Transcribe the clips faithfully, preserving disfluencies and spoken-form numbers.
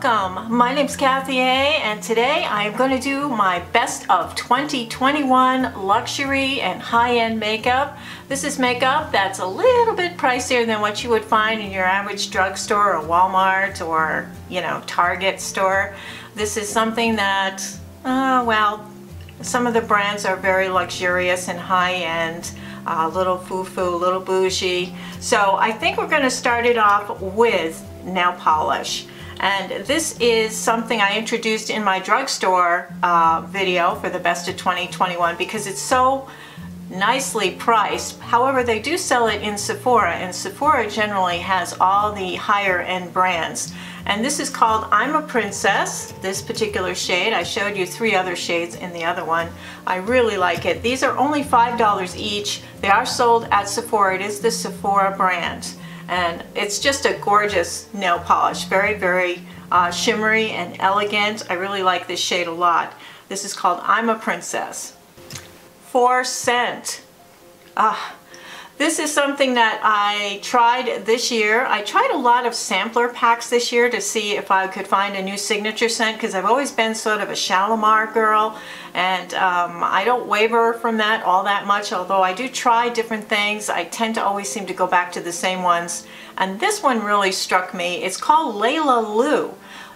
Welcome, my name's Kathy A and today I am going to do my best of twenty twenty-one luxury and high-end makeup. This is makeup that's a little bit pricier than what you would find in your average drugstore or Walmart or, you know, Target store. This is something that, uh, well, some of the brands are very luxurious and high-end, a uh, little foo-foo, a little bougie. So I think we're going to start it off with nail polish. And this is something I introduced in my drugstore uh, video for the best of twenty twenty-one because it's so nicely priced. However, they do sell it in Sephora, and Sephora generally has all the higher end brands. And this is called I'm a Princess, this particular shade. I showed you three other shades in the other one. I really like it. These are only five dollars each. They are sold at Sephora. It is the Sephora brand. And it's just a gorgeous nail polish. Very, very uh, shimmery and elegant. I really like this shade a lot. This is called I'm a Princess. For scent. Ah, this is something that I tried this year. I tried a lot of sampler packs this year to see if I could find a new signature scent because I've always been sort of a Shalimar girl, and um, I don't waver from that all that much, although I do try different things. I tend to always seem to go back to the same ones, and this one really struck me. It's called Layla Lou.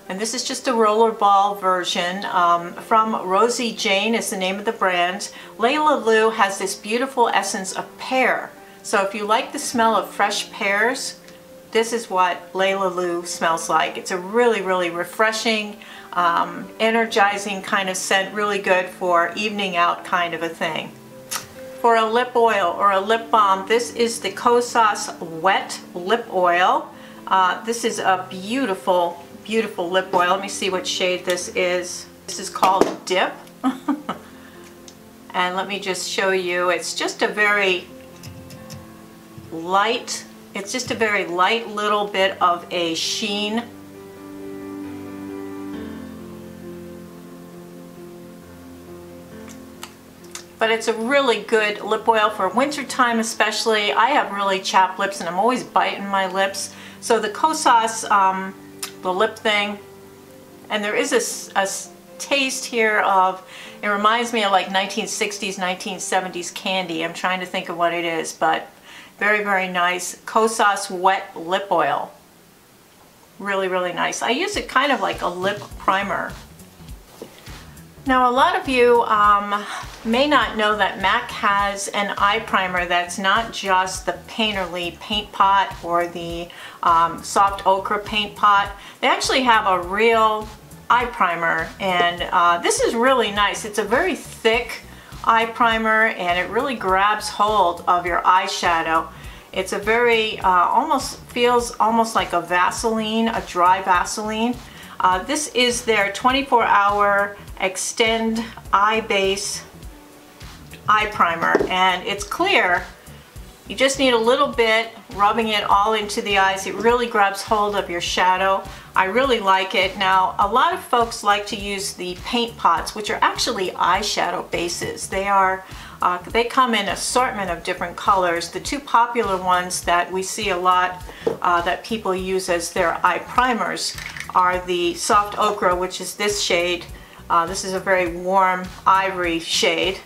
And this is just a rollerball version um, from Rosie Jane is the name of the brand. Layla Lou has this beautiful essence of pear. So if you like the smell of fresh pears, this is what Layla Lou smells like. It's a really, really refreshing, um, energizing kind of scent. Really good for evening out kind of a thing. For a lip oil or a lip balm, this is the Kosas Wet Lip Oil. Uh, this is a beautiful beautiful lip oil. Let me see what shade this is. This is called Dip. And let me just show you. It's just a very light, it's just a very light little bit of a sheen. But it's a really good lip oil for winter time especially. I have really chapped lips and I'm always biting my lips. So the Kosas um, the lip thing, and there is a, a taste here of, it reminds me of like nineteen sixties, nineteen seventies candy. I'm trying to think of what it is, but very, very nice. Kosas Wet Lip Oil. Really, really nice. I use it kind of like a lip primer. Now a lot of you um, may not know that MAC has an eye primer that's not just the Painterly paint pot or the um, soft ochre paint pot. They actually have a real eye primer, and uh, this is really nice. It's a very thick eye primer and it really grabs hold of your eyeshadow. It's a very, uh, almost feels almost like a Vaseline, a dry Vaseline. Uh, this is their twenty-four hour Extend Eye Base Eye Primer, and it's clear. You just need a little bit, rubbing it all into the eyes. It really grabs hold of your shadow. I really like it. Now, a lot of folks like to use the paint pots, which are actually eyeshadow bases. They are, uh, they come in assortment of different colors. The two popular ones that we see a lot uh, that people use as their eye primers are the soft ochre, which is this shade. Uh, this is a very warm ivory shade.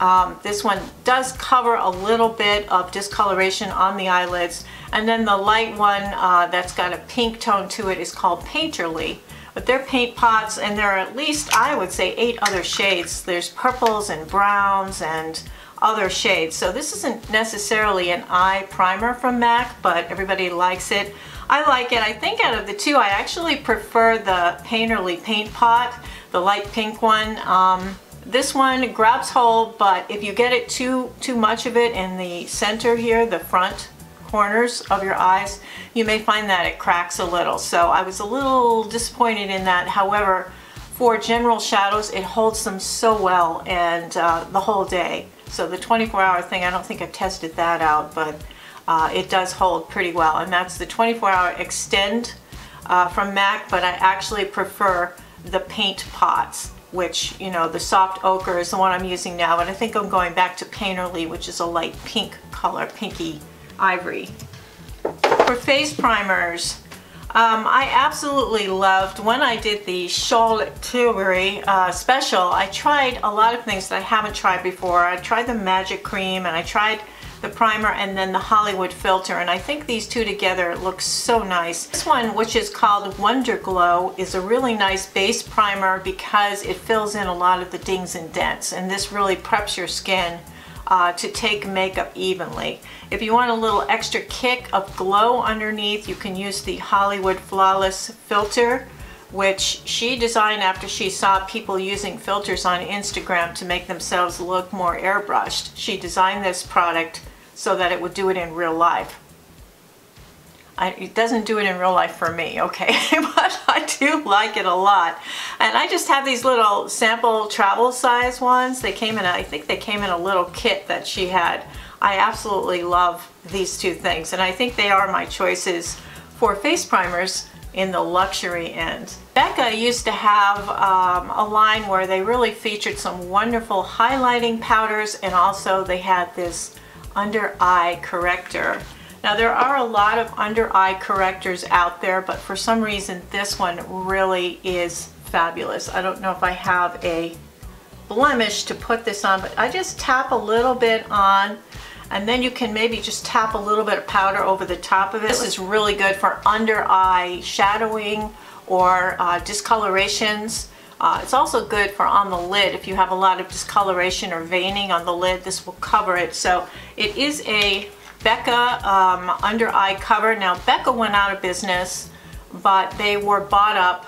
Um, this one does cover a little bit of discoloration on the eyelids. And then the light one uh, that's got a pink tone to it is called Painterly. But they're paint pots, and there are at least, I would say, eight other shades. There's purples and browns and other shades. So this isn't necessarily an eye primer from MAC, but everybody likes it. I like it. I think out of the two, I actually prefer the Painterly paint pot, the light pink one. Um, this one grabs hold, but if you get it too too much of it in the center here, the front corners of your eyes, you may find that it cracks a little. So I was a little disappointed in that. However, for general shadows, it holds them so well, and uh, the whole day. So the twenty-four hour thing, I don't think I've tested that out, but Uh, it does hold pretty well, and that's the twenty-four hour Extend uh, from MAC, but I actually prefer the paint pots, which, you know, the soft ochre is the one I'm using now, but I think I'm going back to Painterly, which is a light pink color, pinky ivory. For face primers, Um, I absolutely loved when I did the Charlotte Tilbury uh, special. I tried a lot of things that I haven't tried before. I tried the magic cream and I tried the primer and then the Hollywood filter, and I think these two together look so nice. This one, which is called Wonder Glow, is a really nice base primer because it fills in a lot of the dings and dents, and this really preps your skin Uh, to take makeup evenly. If you want a little extra kick of glow underneath, you can use the Hollywood Flawless filter, which she designed after she saw people using filters on Instagram to make themselves look more airbrushed. She designed this product so that it would do it in real life. I, it doesn't do it in real life for me, okay, but I do like it a lot. And I just have these little sample travel size ones. They came in, a, I think they came in a little kit that she had. I absolutely love these two things, and I think they are my choices for face primers in the luxury end. Becca used to have um, a line where they really featured some wonderful highlighting powders, and also they had this under eye corrector. Now, there are a lot of under-eye correctors out there, but for some reason this one really is fabulous. I don't know if I have a blemish to put this on, but I just tap a little bit on, and then you can maybe just tap a little bit of powder over the top of it. This is really good for under-eye shadowing or uh, discolorations. Uh, it's also good for on the lid. If you have a lot of discoloration or veining on the lid, this will cover it. So it is a Becca um, under eye cover. Now, Becca went out of business, but they were bought up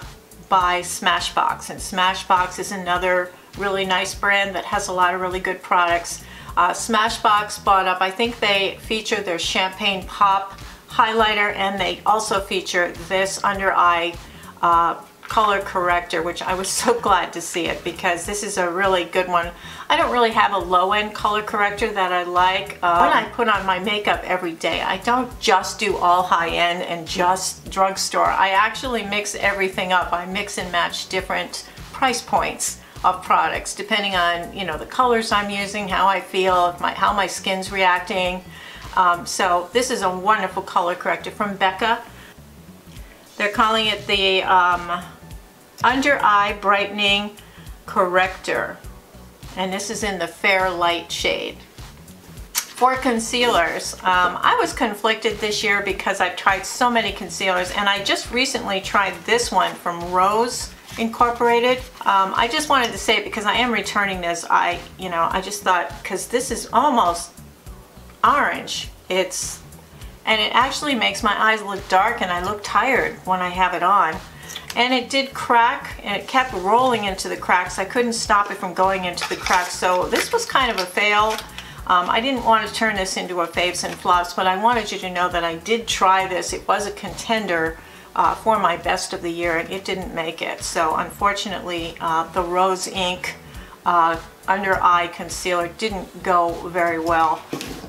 by Smashbox, and Smashbox is another really nice brand that has a lot of really good products. Uh, Smashbox bought up, I think they feature their Champagne Pop highlighter, and they also feature this under eye uh, color corrector, which I was so glad to see it because this is a really good one. I don't really have a low-end color corrector that I like. Um, when I put on my makeup every day, I don't just do all high-end and just drugstore. I actually mix everything up. I mix and match different price points of products depending on, you know, the colors I'm using, how I feel, if my, how my skin's reacting. Um, so this is a wonderful color corrector from Becca. They're calling it the um, Under Eye Brightening Corrector, and this is in the Fair Light shade. For concealers, um, I was conflicted this year because I've tried so many concealers, and I just recently tried this one from Rose Incorporated. Um, I just wanted to say it because I am returning this. I, you know, I just thought, because this is almost orange. It's, and it actually makes my eyes look dark, and I look tired when I have it on. And it did crack, and it kept rolling into the cracks. I couldn't stop it from going into the cracks, so this was kind of a fail. Um, I didn't want to turn this into a faves and flops, but I wanted you to know that I did try this. It was a contender uh, for my best of the year, and it didn't make it. So unfortunately, uh, the Rose Inc uh, under eye concealer didn't go very well.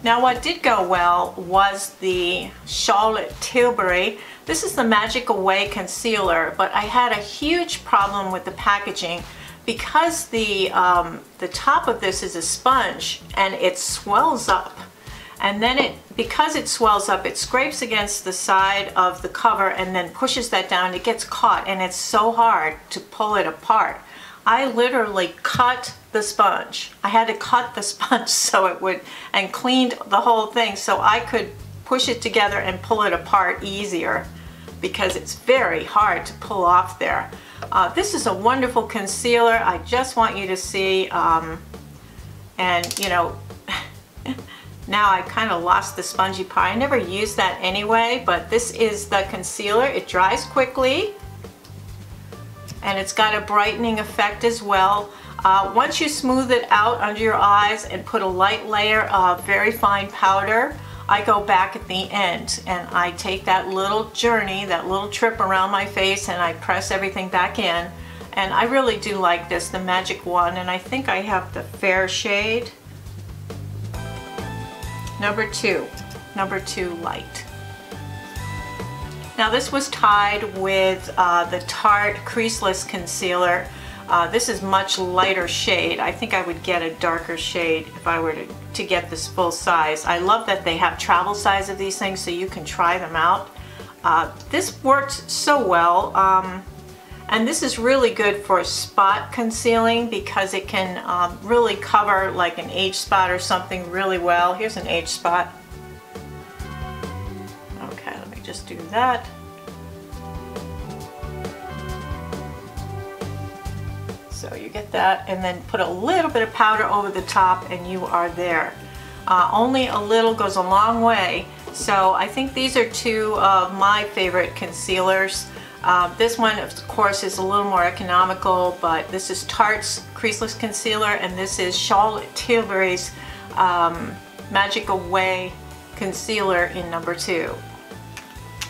Now, what did go well was the Charlotte Tilbury. This is the Magic Away concealer, but I had a huge problem with the packaging because the, um, the top of this is a sponge, and it swells up. And then it, because it swells up, it scrapes against the side of the cover and then pushes that down. It gets caught, and it's so hard to pull it apart. I literally cut the sponge. I had to cut the sponge so it would, and cleaned the whole thing so I could push it together and pull it apart easier, because it's very hard to pull off there. Uh, this is a wonderful concealer. I just want you to see, um, and you know, now I kind of lost the spongy part. I never use that anyway, but this is the concealer. It dries quickly, and it's got a brightening effect as well. Uh, once you smooth it out under your eyes and put a light layer of very fine powder, I go back at the end and I take that little journey, that little trip around my face, and I press everything back in. And I really do like this, the Magic One, and I think I have the Fair shade. Number two, number two light. Now, this was tied with uh, the Tarte Creaseless Concealer. Uh, this is much lighter shade. I think I would get a darker shade if I were to, to get this full size. I love that they have travel size of these things so you can try them out. Uh, this worked so well, um, and this is really good for spot concealing because it can um, really cover like an age spot or something really well. Here's an age spot. Okay, let me just do that. So you get that, and then put a little bit of powder over the top and you are there. Uh, only a little goes a long way. So I think these are two of my favorite concealers. Uh, this one, of course, is a little more economical, but this is Tarte's Creaseless Concealer, and this is Charlotte Tilbury's um, Magic Away Concealer in number two.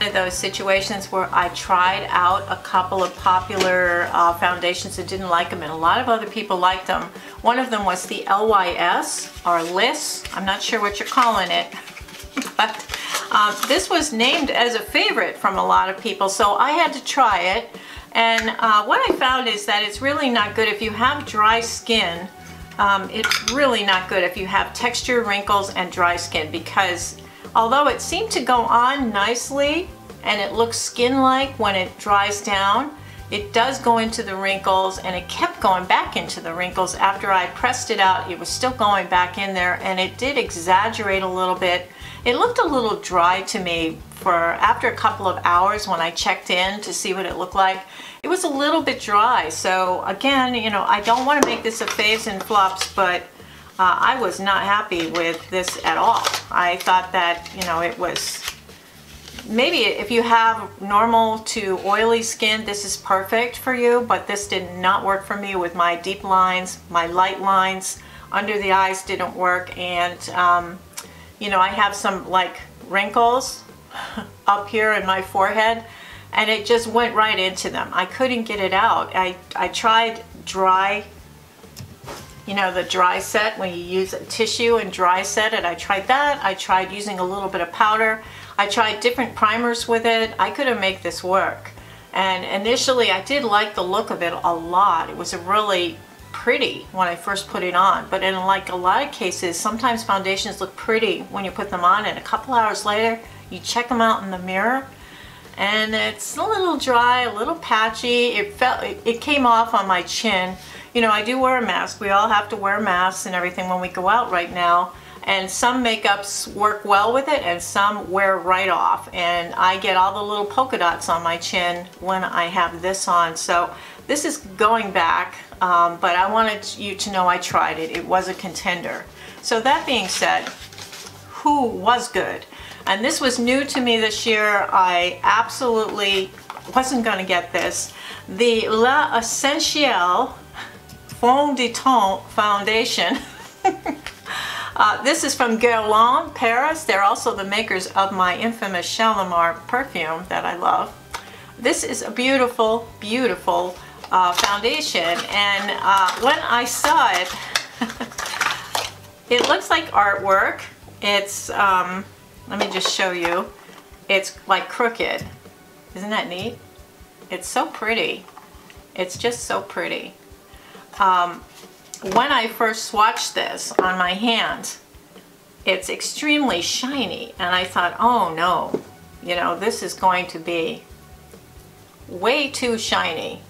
One of those situations where I tried out a couple of popular uh, foundations and didn't like them, and a lot of other people liked them. One of them was the L Y S, or L Y S, I'm not sure what you're calling it, but um, this was named as a favorite from a lot of people, so I had to try it. And uh, what I found is that it's really not good if you have dry skin. Um, it's really not good if you have texture, wrinkles, and dry skin, because although it seemed to go on nicely and it looks skin-like when it dries down, it does go into the wrinkles, and it kept going back into the wrinkles. After I pressed it out, it was still going back in there, and it did exaggerate a little bit. It looked a little dry to me for after a couple of hours when I checked in to see what it looked like. It was a little bit dry. So again, you know, I don't want to make this a faves and flops, but Uh, I was not happy with this at all. I thought that, you know, it was, maybe if you have normal to oily skin, this is perfect for you, but this did not work for me with my deep lines, my light lines, under the eyes didn't work, and, um, you know, I have some, like, wrinkles up here in my forehead, and it just went right into them. I couldn't get it out. I, I tried dry, you know, the dry set, when you use a tissue and dry set it. I tried that. I tried using a little bit of powder. I tried different primers with it. I couldn't make this work. And initially I did like the look of it a lot. It was really pretty when I first put it on. But in like a lot of cases, sometimes foundations look pretty when you put them on, and a couple hours later, you check them out in the mirror, and it's a little dry, a little patchy. It felt, it came off on my chin. You know, I do wear a mask. We all have to wear masks and everything when we go out right now, and some makeups work well with it and some wear right off, and I get all the little polka dots on my chin when I have this on. So this is going back, um, but I wanted you to know I tried it. It was a contender. So that being said, who was good? And this was new to me this year. I absolutely wasn't going to get this. The L'Essentiel Fond de Teint Foundation. uh, this is from Guerlain, Paris. They're also the makers of my infamous Shalimar perfume that I love. This is a beautiful, beautiful uh, foundation. And uh, when I saw it, it looks like artwork. It's, um, let me just show you. It's like crooked. Isn't that neat? It's so pretty. It's just so pretty. Um, when I first swatched this on my hand, it's extremely shiny, and I thought, oh no, you know, this is going to be way too shiny,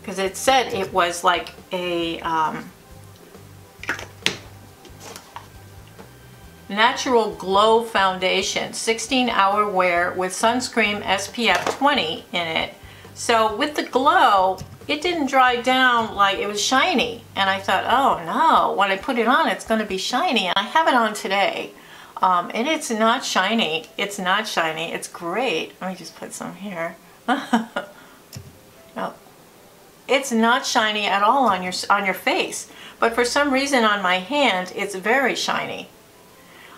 because it said it was like a um, natural glow foundation, sixteen hour wear with sunscreen S P F twenty in it. So with the glow, it didn't dry down, like it was shiny, and I thought, oh no, when I put it on, it's going to be shiny. And I have it on today, um, and it's not shiny. It's not shiny. It's great. Let me just put some here. Oh. It's not shiny at all on your on your face, but for some reason on my hand, it's very shiny.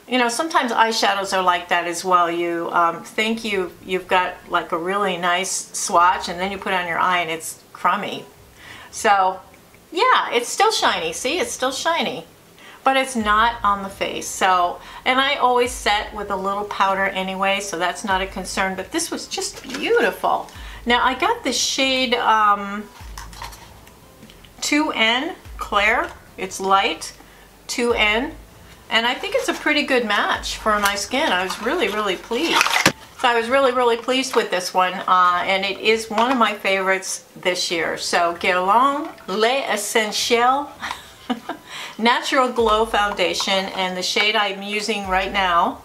You know, sometimes eyeshadows are like that as well. You um, think you you've got like a really nice swatch, and then you put it on your eye, and it's crummy. So yeah, it's still shiny. See, it's still shiny, but it's not on the face. So, and I always set with a little powder anyway, so that's not a concern, but this was just beautiful. Now I got the shade um, two N Claire. It's light two N, and I think it's a pretty good match for my skin. I was really, really pleased. So I was really, really pleased with this one, uh, and it is one of my favorites this year. So Guerlain L'Essentiel Natural Glow Foundation, and the shade I'm using right now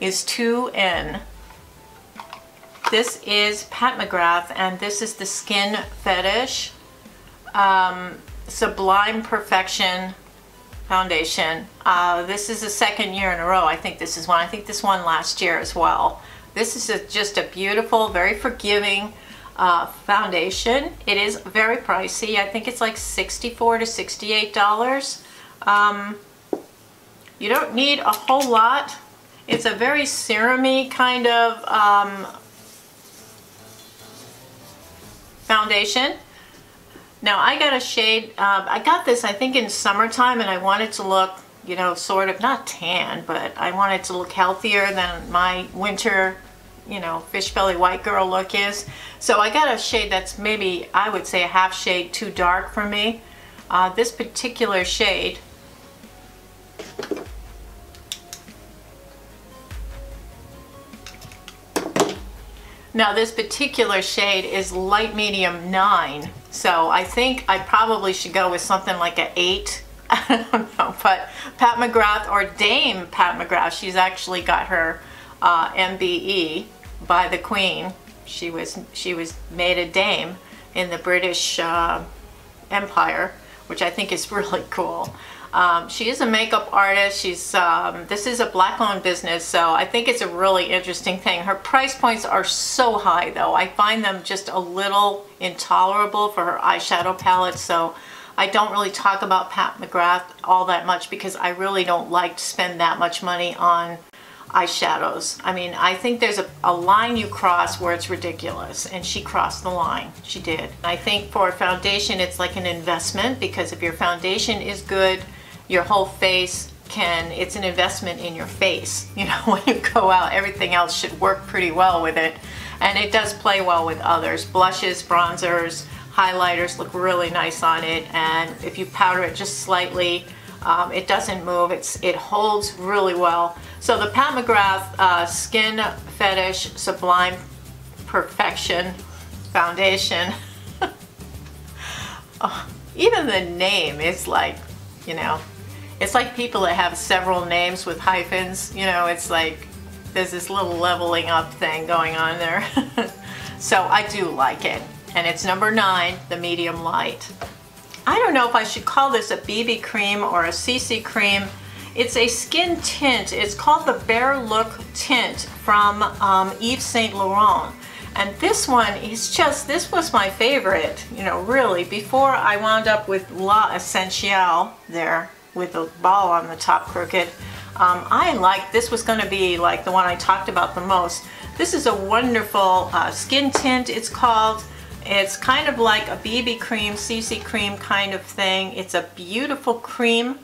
is two N. This is Pat McGrath, and this is the Skin Fetish um, Sublime Perfection Foundation. Uh, this is the second year in a row. I think this is one. I think this one last year as well. This is a, just a beautiful, very forgiving uh, foundation. It is very pricey. I think it's like sixty-four to sixty-eight dollars. Um, you don't need a whole lot. It's a very serum-y kind of um, foundation. Now I got a shade, uh, I got this I think in summertime, and I wanted to look, you know, sort of, not tan, but I wanted to look healthier than my winter, you know, fish belly white girl look is. So I got a shade that's maybe, I would say, a half shade too dark for me. Uh, this particular shade Now this particular shade is light medium nine, so I think I probably should go with something like an eight. I don't know, but Pat McGrath, or Dame Pat McGrath, she's actually got her uh, M B E by the Queen. She was she was made a dame in the British uh, Empire, which I think is really cool. Um, she is a makeup artist. She's um, this is a black-owned business, so I think it's a really interesting thing. Her price points are so high, though. I find them just a little intolerable for her eyeshadow palette, so I don't really talk about Pat McGrath all that much because I really don't like to spend that much money on eyeshadows. I mean, I think there's a, a line you cross where it's ridiculous, and she crossed the line. She did. I think for a foundation, it's like an investment, because if your foundation is good, your whole face can, it's an investment in your face. You know, when you go out, everything else should work pretty well with it. And it does play well with others. Blushes, bronzers, highlighters look really nice on it. And if you powder it just slightly, um, it doesn't move. It's, it holds really well. So the Pat McGrath uh, Skin Fetish Sublime Perfection Foundation. Oh, even the name is like, you know, it's like people that have several names with hyphens, you know, it's like there's this little leveling up thing going on there. So I do like it. And it's number nine, the medium light. I don't know if I should call this a B B cream or a C C cream. It's a skin tint. It's called the Bare Look Tint from um, Yves Saint Laurent. And this one is just, this was my favorite, you know, really, before I wound up with L'Essentiel there with the ball on the top crooked. Um, I like, this was gonna be like the one I talked about the most. This is a wonderful uh, skin tint, it's called. It's kind of like a B B cream, C C cream kind of thing. It's a beautiful cream,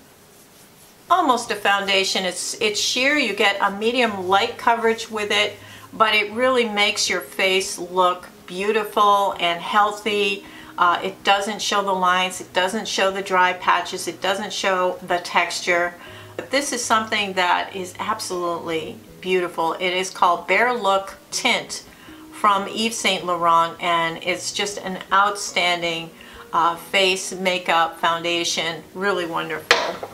almost a foundation. It's, it's sheer, you get a medium light coverage with it, but it really makes your face look beautiful and healthy. Uh, it doesn't show the lines, it doesn't show the dry patches, it doesn't show the texture. But this is something that is absolutely beautiful. It is called Bare Look Tint from Yves Saint Laurent, and it's just an outstanding uh, face makeup foundation, really wonderful.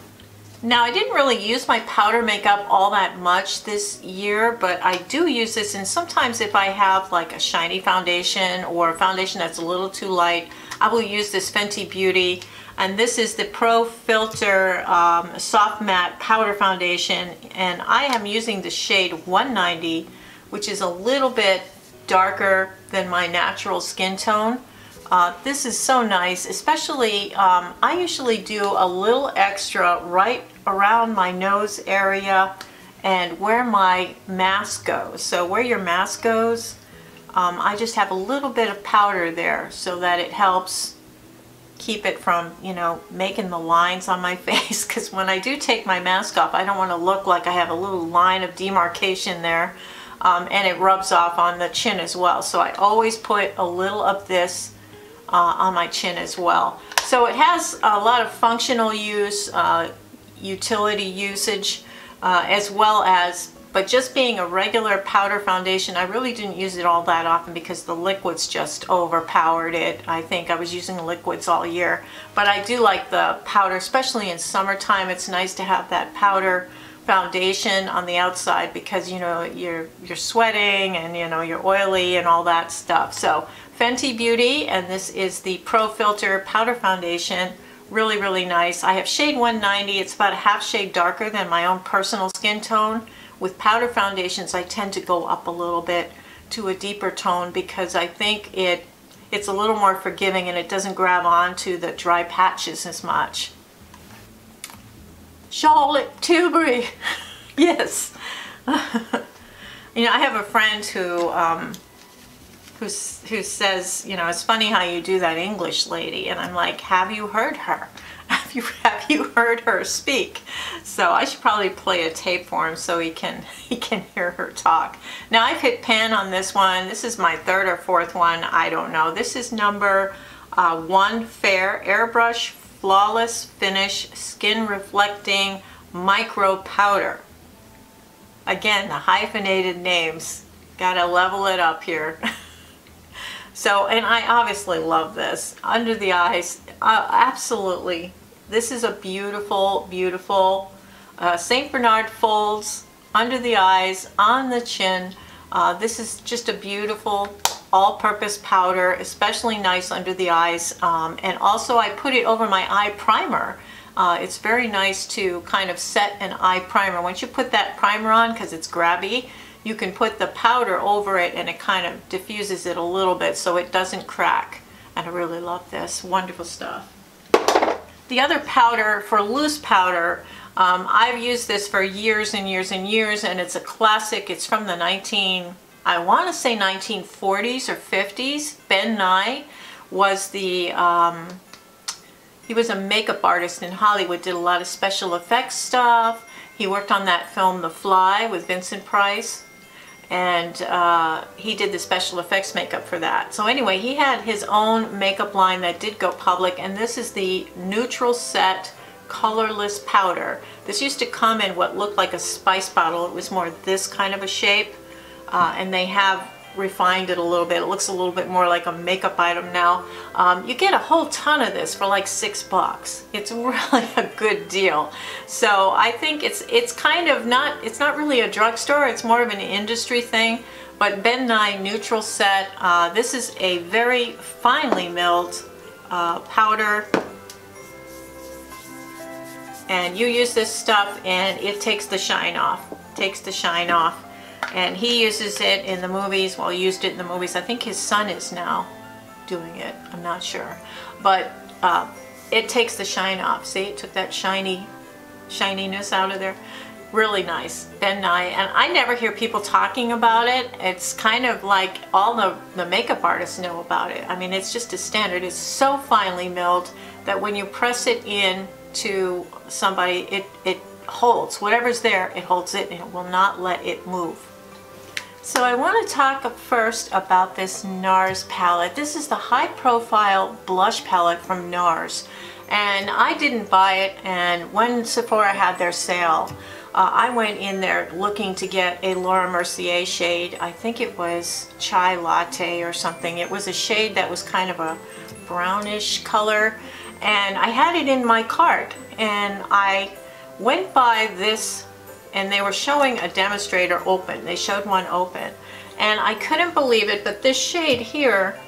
Now, I didn't really use my powder makeup all that much this year, but I do use this, and sometimes if I have like a shiny foundation or a foundation that's a little too light, I will use this Fenty Beauty, and this is the Pro Filter um, Soft Matte Powder Foundation, and I am using the shade one ninety, which is a little bit darker than my natural skin tone. Uh, this is so nice, especially um, I usually do a little extra right around my nose area and where my mask goes. So where your mask goes, um, I just have a little bit of powder there so that it helps keep it from, you know, making the lines on my face, because when I do take my mask off, I don't want to look like I have a little line of demarcation there, um, and it rubs off on the chin as well. So I always put a little of this Uh, on my chin as well. So it has a lot of functional use, uh, utility usage, uh, as well as, But just being a regular powder foundation, I really didn't use it all that often because the liquids just overpowered it. I think I was using liquids all year. But I do like the powder, especially in summertime. It's nice to have that powder foundation on the outside because, you know, you're you're sweating and, you know, you're oily and all that stuff. So Fenty Beauty, and this is the Pro Filter Powder Foundation. Really, really nice. I have shade one ninety. It's about a half shade darker than my own personal skin tone. With powder foundations, I tend to go up a little bit to a deeper tone because I think it it's a little more forgiving and it doesn't grab onto the dry patches as much. Charlotte Tilbury. Yes. You know, I have a friend who um, who who says, you know, it's funny how you do that English lady, and I'm like, have you heard her? Have you have you heard her speak? So I should probably play a tape for him so he can he can hear her talk. Now I've hit pan on this one. This is my third or fourth one. I don't know. This is number uh, one, Fair Airbrush Flawless Finish Skin Reflecting Micro Powder. Again, the hyphenated names. Gotta level it up here. So, and I obviously love this. Under the eyes, uh, absolutely. This is a beautiful, beautiful uh, Saint Bernard folds under the eyes, on the chin. Uh, this is just a beautiful all-purpose powder, especially nice under the eyes. Um, and also I put it over my eye primer. Uh, it's very nice to kind of set an eye primer. Once you put that primer on, because it's grabby, you can put the powder over it and it kind of diffuses it a little bit so it doesn't crack. And I really love this. Wonderful stuff. The other powder, for loose powder, um, I've used this for years and years and years, and it's a classic. It's from the nineteen, I want to say nineteen forties or fifties. Ben Nye was the, um, he was a makeup artist in Hollywood, did a lot of special effects stuff. He worked on that film, The Fly, with Vincent Price. And uh, he did the special effects makeup for that. So anyway, he had his own makeup line that did go public, and this is the Neutral Set Colorless Powder. This used to come in what looked like a spice bottle. It was more this kind of a shape, uh, and they have refined it a little bit. It looks a little bit more like a makeup item now. Um, you get a whole ton of this for like six bucks. It's really a good deal. So I think it's it's kind of not, it's not really a drugstore, it's more of an industry thing. But Ben Nye Neutral Set, uh, this is a very finely milled uh, powder. And you use this stuff and it takes the shine off. Takes the shine off. And he uses it in the movies, well, used it in the movies. I think his son is now doing it. I'm not sure. But uh, it takes the shine off. See, it took that shiny, shininess out of there. Really nice. Ben Nye. And I never hear people talking about it. It's kind of like all the, the makeup artists know about it. I mean, it's just a standard. It's so finely milled that when you press it in to somebody, it, it holds. Whatever's there, it holds it, and it will not let it move. So I want to talk first about this NARS palette. This is the High Profile Blush Palette from NARS. And I didn't buy it, and when Sephora had their sale, uh, I went in there looking to get a Laura Mercier shade. I think it was Chai Latte or something. It was a shade that was kind of a brownish color. And I had it in my cart, and I went by this, and they were showing a demonstrator open. They showed one open, and I couldn't believe it, but this shade here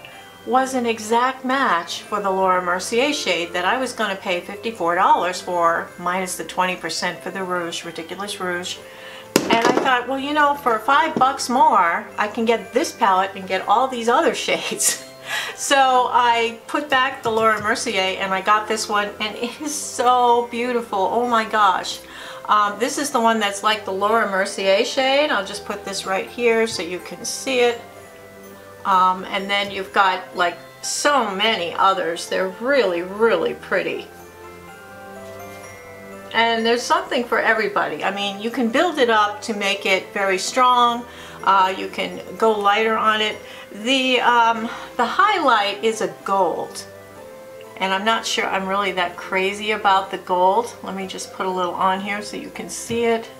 was an exact match for the Laura Mercier shade that I was going to pay fifty-four dollars for, minus the twenty percent for the rouge, ridiculous rouge. And I thought, well, you know, for five bucks more, I can get this palette and get all these other shades. So I put back the Laura Mercier and I got this one, and it is so beautiful. Oh my gosh. Um, this is the one that's like the Laura Mercier shade. I'll just put this right here so you can see it. Um, and then you've got like so many others. They're really, really pretty. And there's something for everybody. I mean, you can build it up to make it very strong. Uh, you can go lighter on it. The um, the highlight is a gold, and I'm not sure I'm really that crazy about the gold. Let me just put a little on here so you can see it.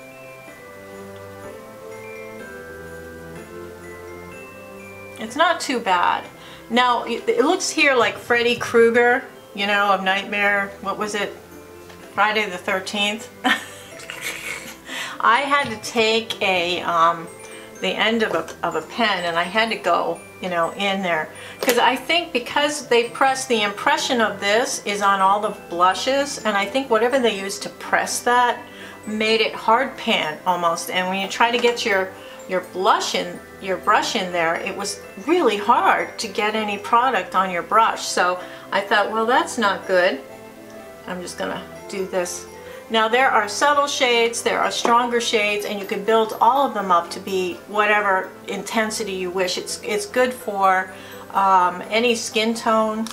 It's not too bad. Now, it looks here like Freddy Krueger, you know, of Nightmare, what was it? Friday the thirteenth. I had to take a, um, the end of a, of a pen, and I had to go, you know, in there. Because I think because they press, the impression of this is on all the blushes, and I think whatever they used to press that made it hard pan almost. And when you try to get your, your blush in, your brush in there, it was really hard to get any product on your brush. So I thought, well, that's not good. I'm just gonna do this. Now there are subtle shades, there are stronger shades, and you can build all of them up to be whatever intensity you wish. It's, it's good for um, any skin tone.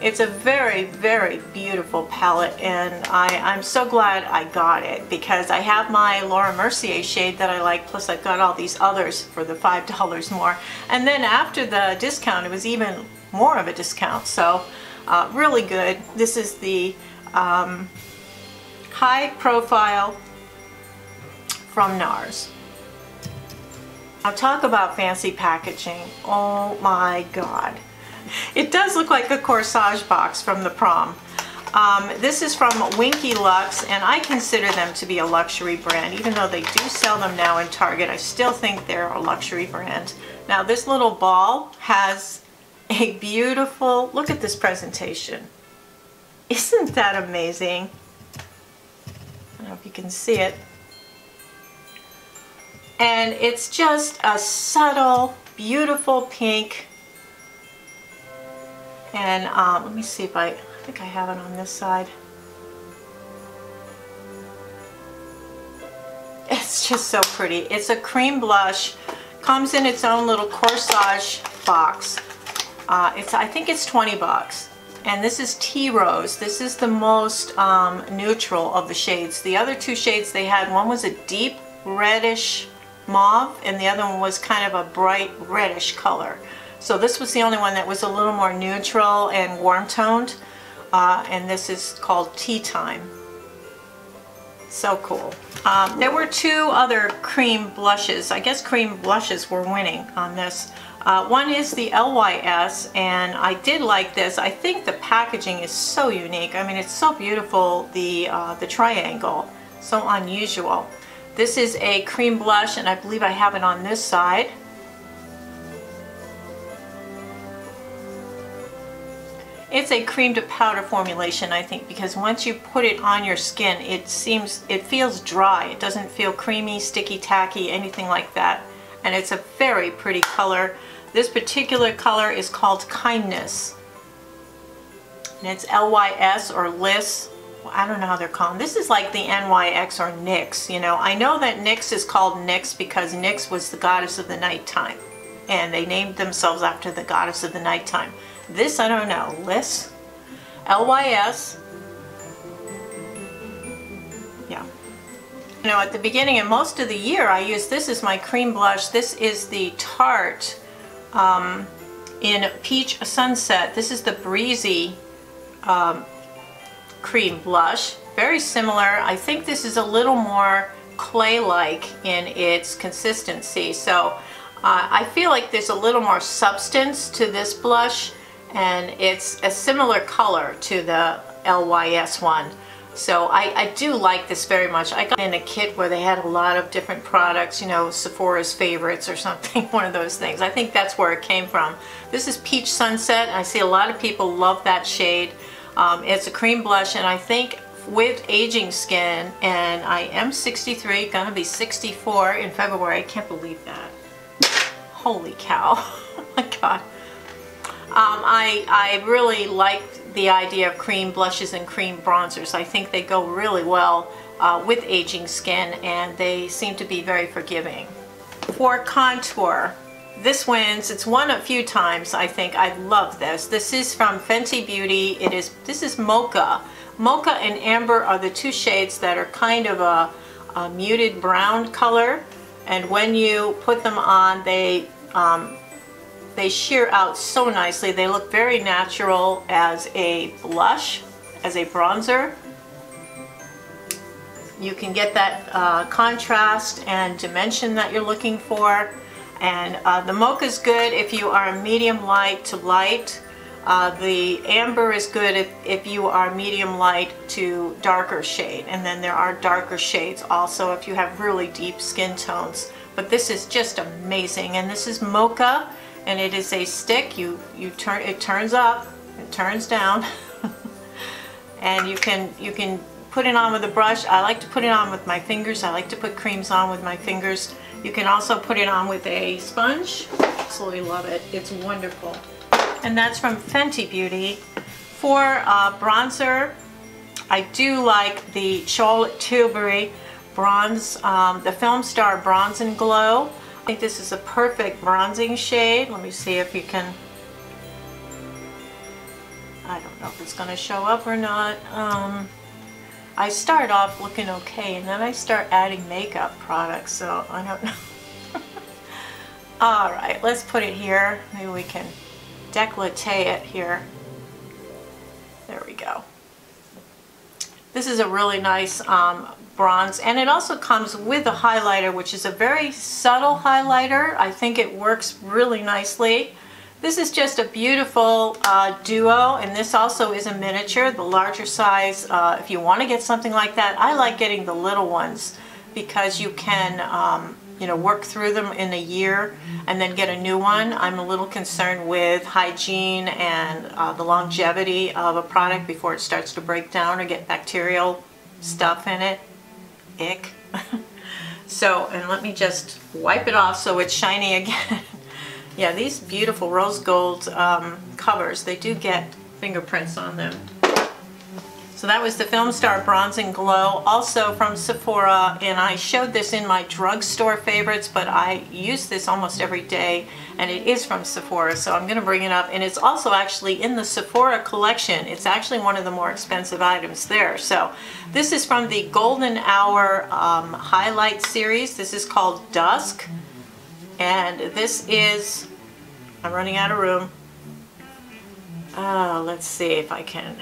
It's a very, very beautiful palette, and I, I'm so glad I got it, because I have my Laura Mercier shade that I like, plus I've got all these others for the five dollars more. And then after the discount, it was even more of a discount, so uh, really good. This is the um, High Profile from NARS. I'll talk about fancy packaging. Oh my God. It does look like a corsage box from the prom. Um, this is from Winky Lux, and I consider them to be a luxury brand. Even though they do sell them now in Target, I still think they're a luxury brand. Now this little ball has a beautiful, look at this presentation. Isn't that amazing? I don't know if you can see it. And it's just a subtle, beautiful pink. And um, let me see if I, I think I have it on this side. It's just so pretty. It's a cream blush. Comes in its own little corsage box. Uh, it's, I think it's twenty bucks. And this is Tea Rose. This is the most um, neutral of the shades. The other two shades they had, one was a deep reddish mauve, and the other one was kind of a bright reddish color. So this was the only one that was a little more neutral and warm-toned, uh, and this is called Tea Time. So cool. Um, there were two other cream blushes. I guess cream blushes were winning on this. Uh, one is the L Y S, and I did like this. I think the packaging is so unique. I mean, it's so beautiful, the, uh, the triangle, so unusual. This is a cream blush, and I believe I have it on this side. It's a cream to powder formulation, I think, because once you put it on your skin, it seems, it feels dry. It doesn't feel creamy, sticky, tacky, anything like that. And it's a very pretty color. This particular color is called Kindness. And it's L Y S or L Y S. Well, I don't know how they're called. This is like the N Y X or N Y X, you know. I know that N Y X is called N Y X because N Y X was the goddess of the nighttime. And they named themselves after the goddess of the nighttime. This, I don't know, L Y S, L Y S, yeah. You know, at the beginning and most of the year, I use this as my cream blush. This is the Tarte um, in Peach Sunset. This is the Breezy um, cream blush. Very similar. I think this is a little more clay-like in its consistency. So uh, I feel like there's a little more substance to this blush. And it's a similar color to the L Y S one. So I, I do like this very much. I got in a kit where they had a lot of different products, you know, Sephora's favorites or something, one of those things. I think that's where it came from. This is Peach Sunset. I see a lot of people love that shade. Um, it's a cream blush, and I think with aging skin, and I am sixty-three, gonna be sixty-four in February. I can't believe that. Holy cow. Oh my God. Um, I, I really liked the idea of cream blushes and cream bronzers. I think they go really well uh, with aging skin, and they seem to be very forgiving. For contour, this wins. It's won a few times, I think. I love this. This is from Fenty Beauty. It is, this is Mocha. Mocha and Amber are the two shades that are kind of a, a muted brown color, and when you put them on, they um, They sheer out so nicely. They look very natural as a blush, as a bronzer. You can get that uh, contrast and dimension that you're looking for. And uh, the mocha is good if you are medium light to light. Uh, the amber is good if, if you are medium light to darker shade. And then there are darker shades also if you have really deep skin tones. But this is just amazing. And this is mocha, and it is a stick. You, you turn, it turns up, it turns down. And you can, you can put it on with a brush. I like to put it on with my fingers. I like to put creams on with my fingers. You can also put it on with a sponge. Absolutely love it. It's wonderful. And that's from Fenty Beauty. For uh, bronzer, I do like the Charlotte Tilbury bronze, um, the Film Star Bronze and Glow. I think this is a perfect bronzing shade. Let me see if you can... I don't know if it's going to show up or not. Um, I start off looking okay, and then I start adding makeup products, so I don't know. All right, let's put it here. Maybe we can décolleté it here. There we go. This is a really nice um, bronze, and it also comes with a highlighter, which is a very subtle highlighter. I think it works really nicely. This is just a beautiful uh, duo, and this also is a miniature, the larger size. Uh, if you want to get something like that, I like getting the little ones because you can um, you know, work through them in a year and then get a new one. I'm a little concerned with hygiene and uh, the longevity of a product before it starts to break down or get bacterial stuff in it. Ick. So, and let me just wipe it off so it's shiny again. Yeah, these beautiful rose gold um, covers, they do get fingerprints on them. So that was the Film Star Bronze and Glow, also from Sephora, and I showed this in my drugstore favorites, but I use this almost every day, and it is from Sephora, so I'm gonna bring it up, and it's also actually in the Sephora collection. It's actually one of the more expensive items there. So this is from the Golden Hour um, Highlight Series. This is called Dusk. And this is, I'm running out of room. Uh, let's see if I can.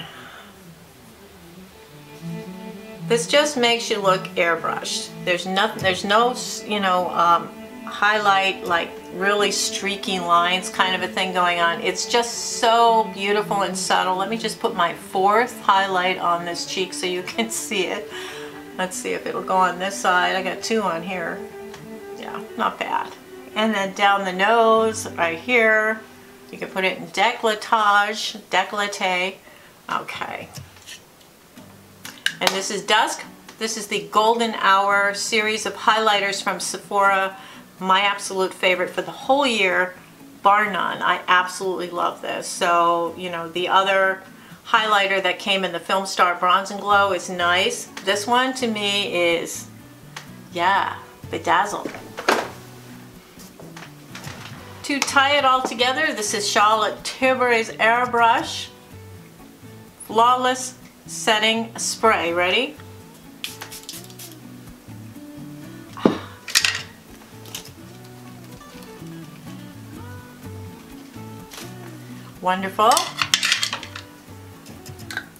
This just makes you look airbrushed. There's nothing, there's no, you know, um, highlight, like really streaky lines kind of a thing going on. It's just so beautiful and subtle. Let me just put my fourth highlight on this cheek so you can see it. Let's see if it'll go on this side. I got two on here. Yeah, not bad. And then down the nose, right here, you can put it in décolletage, décolleté. Okay. And this is Dusk. This is the Golden Hour series of highlighters from Sephora. My absolute favorite for the whole year, bar none. I absolutely love this. So, you know, the other highlighter that came in the Film Star Bronze and Glow is nice. This one to me is, yeah, bedazzled. To tie it all together, this is Charlotte Tilbury's Airbrush Flawless Setting Spray. Ready? Wonderful.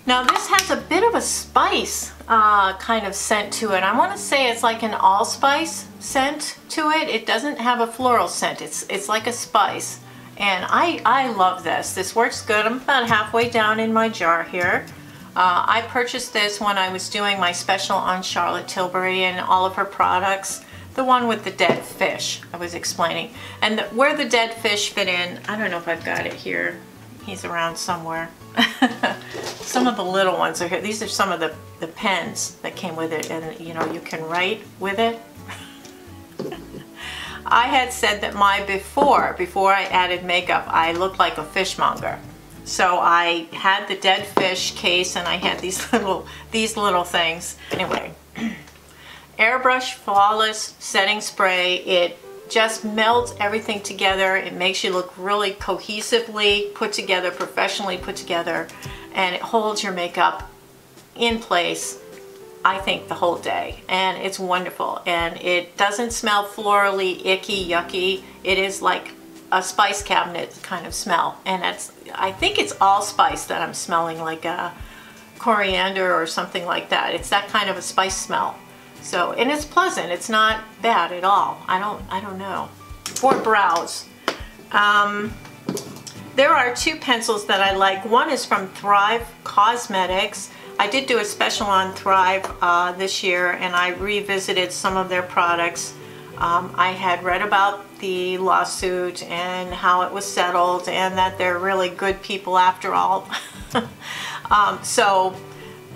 Now this has a bit of a spice uh, kind of scent to it. I want to say it's like an allspice scent to it. It doesn't have a floral scent. It's it's like a spice, and I I love this. This works good. I'm about halfway down in my jar here. Uh, I purchased this when I was doing my special on Charlotte Tilbury and all of her products. The one with the dead fish I was explaining, and the, where the dead fish fit in. I don't know if I've got it here. He's around somewhere. Some of the little ones are here. These are some of the, the pens that came with it, and you know, you can write with it. I had said that my before, before I added makeup, I looked like a fishmonger. So I had the dead fish case, and I had these little, these little things. Anyway, Airbrush Flawless Setting Spray. It just melts everything together. It makes you look really cohesively put together, professionally put together, and it holds your makeup in place, I think, the whole day. And it's wonderful, and it doesn't smell florally, icky, yucky. It is like a spice cabinet kind of smell, and that's, I think it's allspice that I'm smelling, like a coriander or something like that. It's that kind of a spice smell. So, and it's pleasant. It's not bad at all. I don't, I don't know. for brows. Um, there are two pencils that I like. One is from Thrive Cosmetics. I did do a special on Thrive uh, this year, and I revisited some of their products. Um, I had read about the lawsuit and how it was settled, and that they're really good people after all. um, so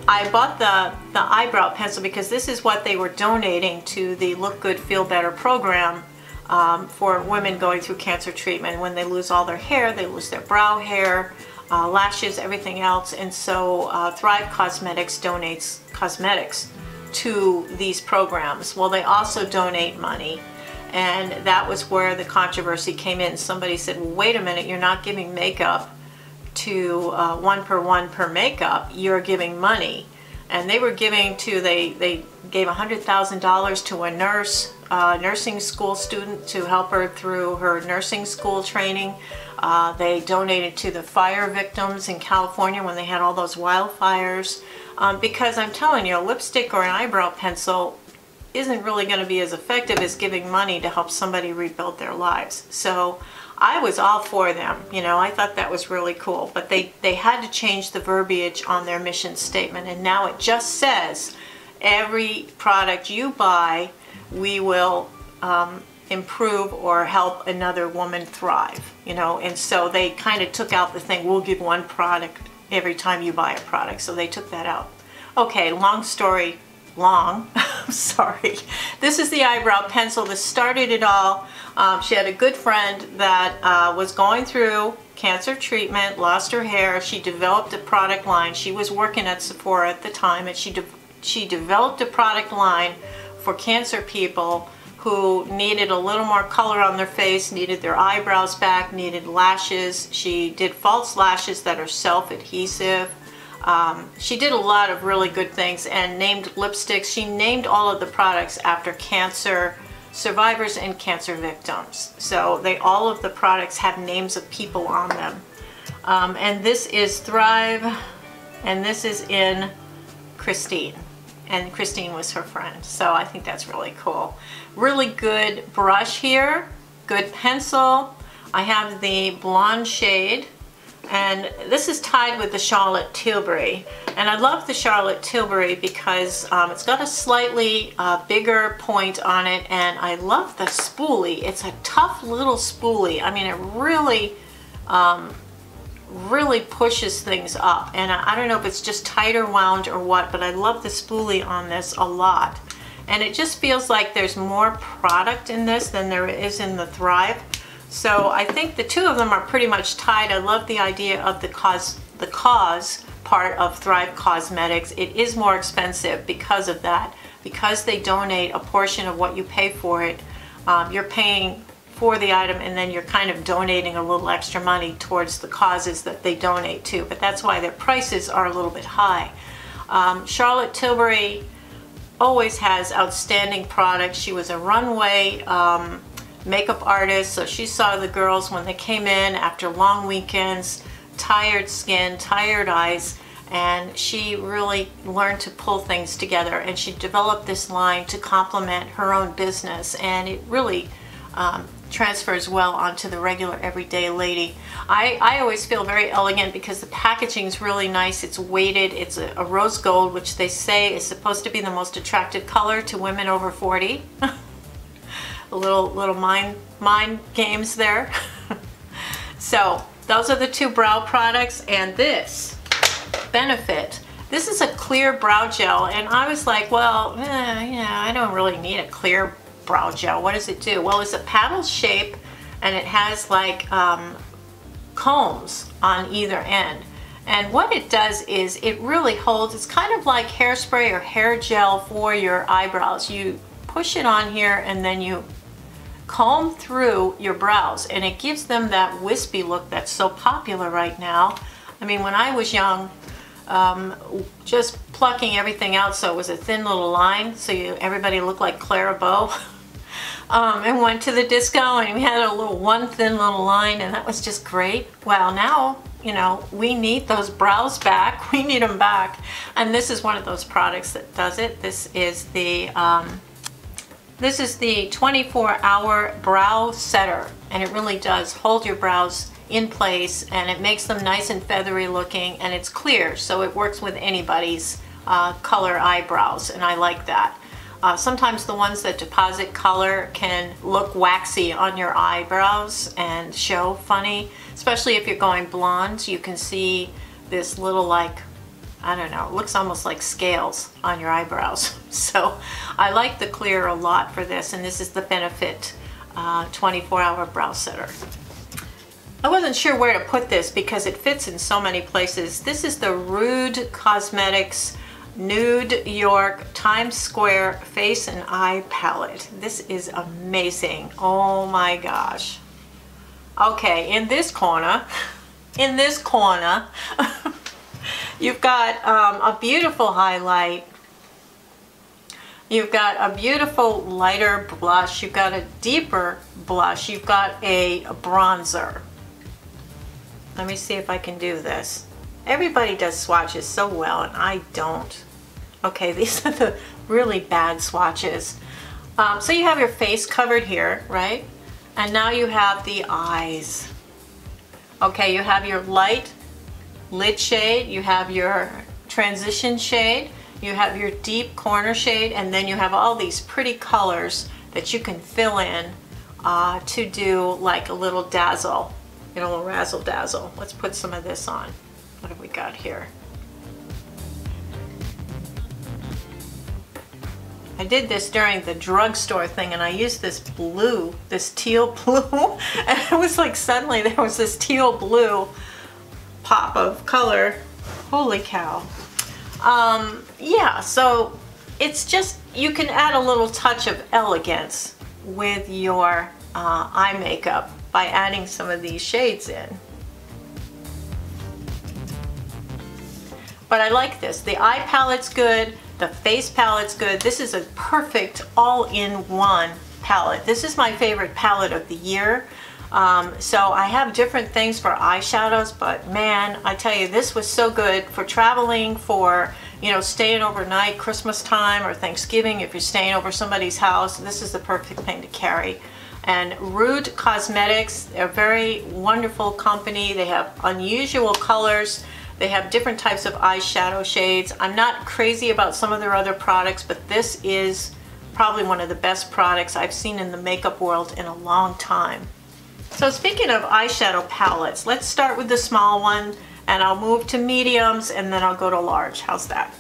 I bought the, the eyebrow pencil because this is what they were donating to the Look Good Feel Better program um, for women going through cancer treatment. When they lose all their hair, they lose their brow hair, uh, lashes, everything else. And so uh, Thrive Cosmetics donates cosmetics to these programs. Well, they also donate money. And that was where the controversy came in. Somebody said, well, wait a minute, you're not giving makeup to uh, one per one per makeup, you're giving money. And they were giving to, they, they gave one hundred thousand dollars to a nurse, uh, nursing school student to help her through her nursing school training. Uh, they donated to the fire victims in California when they had all those wildfires. Um, because I'm telling you, a lipstick or an eyebrow pencil isn't really going to be as effective as giving money to help somebody rebuild their lives. So I was all for them, you know, I thought that was really cool, but they, they had to change the verbiage on their mission statement, and now it just says every product you buy, we will um, improve or help another woman thrive, you know, and so they kind of took out the thing, we'll give one product every time you buy a product, so they took that out. Okay, long story long. I'm sorry. This is the eyebrow pencil. This started it all. Um, she had a good friend that uh, was going through cancer treatment, lost her hair. She developed a product line. She was working at Sephora at the time, and she, de she developed a product line for cancer people who needed a little more color on their face, needed their eyebrows back, needed lashes. She did false lashes that are self-adhesive. Um, she did a lot of really good things and named lipsticks. She named all of the products after cancer survivors and cancer victims. So they, all of the products have names of people on them. Um, and this is Thrive, and this is in Christine. And Christine was her friend. So I think that's really cool. Really good brush here, good pencil. I have the blonde shade. And this is tied with the Charlotte Tilbury. And I love the Charlotte Tilbury because um, it's got a slightly uh, bigger point on it, and I love the spoolie. It's a tough little spoolie. I mean, it really, um, really pushes things up. And I, I don't know if it's just tighter wound or what, but I love the spoolie on this a lot. And it just feels like there's more product in this than there is in the Thrive. So I think the two of them are pretty much tied. I love the idea of the cause, the cause part of Thrive Cosmetics. It is more expensive because of that. Because they donate a portion of what you pay for it, um, you're paying for the item, and then you're kind of donating a little extra money towards the causes that they donate to. But that's why their prices are a little bit high. Um, Charlotte Tilbury always has outstanding products. She was a runway um, makeup artist, so she saw the girls when they came in after long weekends, tired skin, tired eyes, and she really learned to pull things together, and she developed this line to complement her own business, and it really um, transfers well onto the regular everyday lady. I, I always feel very elegant because the packaging is really nice. It's weighted. It's a, a rose gold, which they say is supposed to be the most attractive color to women over forty. little little mind mind games there. So those are the two brow products, and this Benefit, this is a clear brow gel, and I was like, well, eh, yeah, I don't really need a clear brow gel. What does it do? Well, it's a paddle shape, and it has like um, combs on either end, and what it does is it really holds. It's kind of like hairspray or hair gel for your eyebrows. You push it on here, and then you comb through your brows, and it gives them that wispy look that's so popular right now. I mean, when I was young, um, just plucking everything out so it was a thin little line, so you, everybody looked like Clara Bow, um, and went to the disco, and we had a little one thin little line, and that was just great. Well, now, you know, we need those brows back. We need them back, and this is one of those products that does it. This is the um, This is the twenty-four hour brow setter, and it really does hold your brows in place, and it makes them nice and feathery looking, and it's clear, so it works with anybody's uh, color eyebrows, and I like that. Uh, sometimes the ones that deposit color can look waxy on your eyebrows and show funny, especially if you're going blonde. You can see this little, like, I don't know, it looks almost like scales on your eyebrows. So I like the clear a lot for this, and this is the Benefit uh, twenty-four hour brow setter. I wasn't sure where to put this because it fits in so many places. This is the Rude Cosmetics Nude York Times Square Face and Eye Palette. This is amazing. Oh my gosh. Okay, in this corner, in this corner, you've got um, a beautiful highlight. You've got a beautiful lighter blush. You've got a deeper blush. You've got a bronzer. Let me see if I can do this. Everybody does swatches so well, and I don't. Okay, these are the really bad swatches. Um, so you have your face covered here, right? And now you have the eyes. Okay, you have your light lid shade, you have your transition shade, you have your deep corner shade, and then you have all these pretty colors that you can fill in uh, to do like a little dazzle, you know, a little razzle dazzle. Let's put some of this on. What have we got here? I did this during the drugstore thing, and I used this blue, this teal blue, and it was like suddenly there was this teal blue pop of color. Holy cow. Um, yeah, so it's just, you can add a little touch of elegance with your uh, eye makeup by adding some of these shades in. But I like this. The eye palette's good, the face palette's good. This is a perfect all-in-one palette. This is my favorite palette of the year. Um, so I have different things for eyeshadows, but man, I tell you, this was so good for traveling, for, you know, staying overnight, Christmas time or Thanksgiving. If you're staying over somebody's house, this is the perfect thing to carry. And Rude Cosmetics, they're a very wonderful company. They have unusual colors. They have different types of eyeshadow shades. I'm not crazy about some of their other products, but this is probably one of the best products I've seen in the makeup world in a long time. So speaking of eyeshadow palettes, let's start with the small one, and I'll move to mediums, and then I'll go to large. How's that?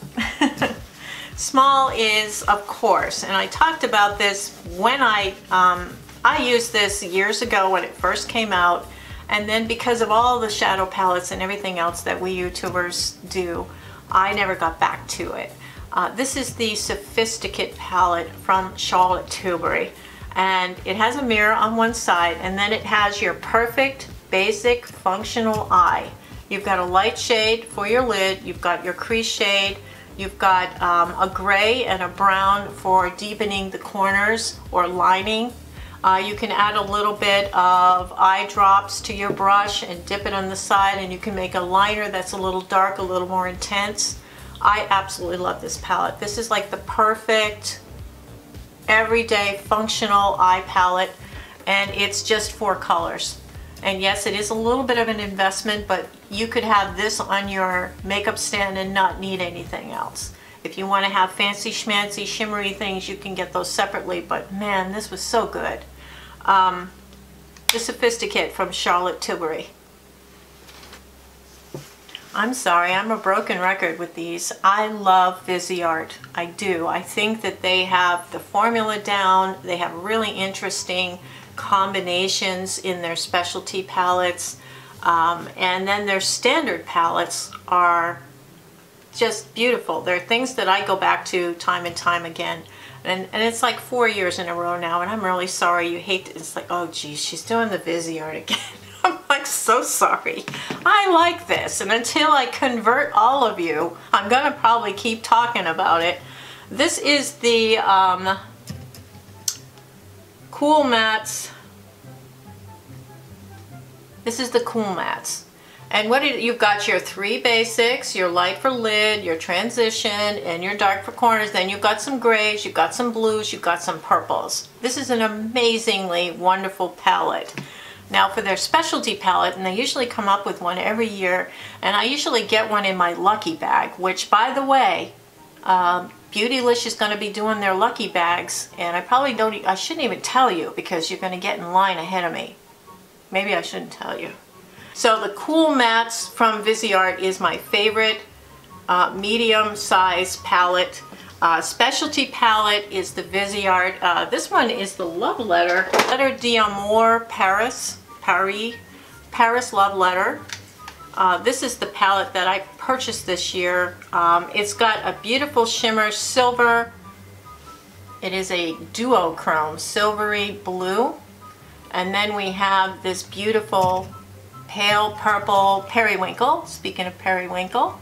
Small is, of course, and I talked about this when I, um, I used this years ago when it first came out. And then because of all the shadow palettes and everything else that we YouTubers do, I never got back to it. Uh, this is the Sophisticate palette from Charlotte Tilbury. And it has a mirror on one side, and then it has your perfect, basic, functional eye. You've got a light shade for your lid, you've got your crease shade, you've got um, a gray and a brown for deepening the corners or lining. Uh, you can add a little bit of eye drops to your brush and dip it on the side, and you can make a liner that's a little dark, a little more intense. I absolutely love this palette. This is like the perfect everyday functional eye palette, and it's just four colors. And yes, it is a little bit of an investment, but you could have this on your makeup stand and not need anything else. If you want to have fancy schmancy shimmery things, you can get those separately, but man, this was so good. Um, the Sophisticate from Charlotte Tilbury. I'm sorry, I'm a broken record with these. I love Viseart. I do. I think that they have the formula down. They have really interesting combinations in their specialty palettes. Um, and then their standard palettes are just beautiful. There are things that I go back to time and time again, and and it's like four years in a row now, and I'm really sorry. You hate it. It's like, oh geez, she's doing the Viseart again. I'm like, so sorry. I like this, and until I convert all of you, I'm gonna probably keep talking about it. This is the um, Cool Mattes. This is the Cool Mattes. And what did, you've got your three basics, your light for lid, your transition, and your dark for corners. Then you've got some grays, you've got some blues, you've got some purples. This is an amazingly wonderful palette. Now for their specialty palette, and they usually come up with one every year, and I usually get one in my Lucky Bag, which by the way, uh, Beautylish is going to be doing their Lucky Bags, and I probably don't, I shouldn't even tell you because you're going to get in line ahead of me. Maybe I shouldn't tell you. So the Cool Mattes from Viseart is my favorite uh, medium size palette. Uh, specialty palette is the Viseart. Uh, this one is the Love Letter, Letter d'Amour Paris, Paris, Paris Love Letter. Uh, this is the palette that I purchased this year. Um, it's got a beautiful shimmer silver. It is a duochrome, silvery blue. And then we have this beautiful pale purple periwinkle, speaking of periwinkle.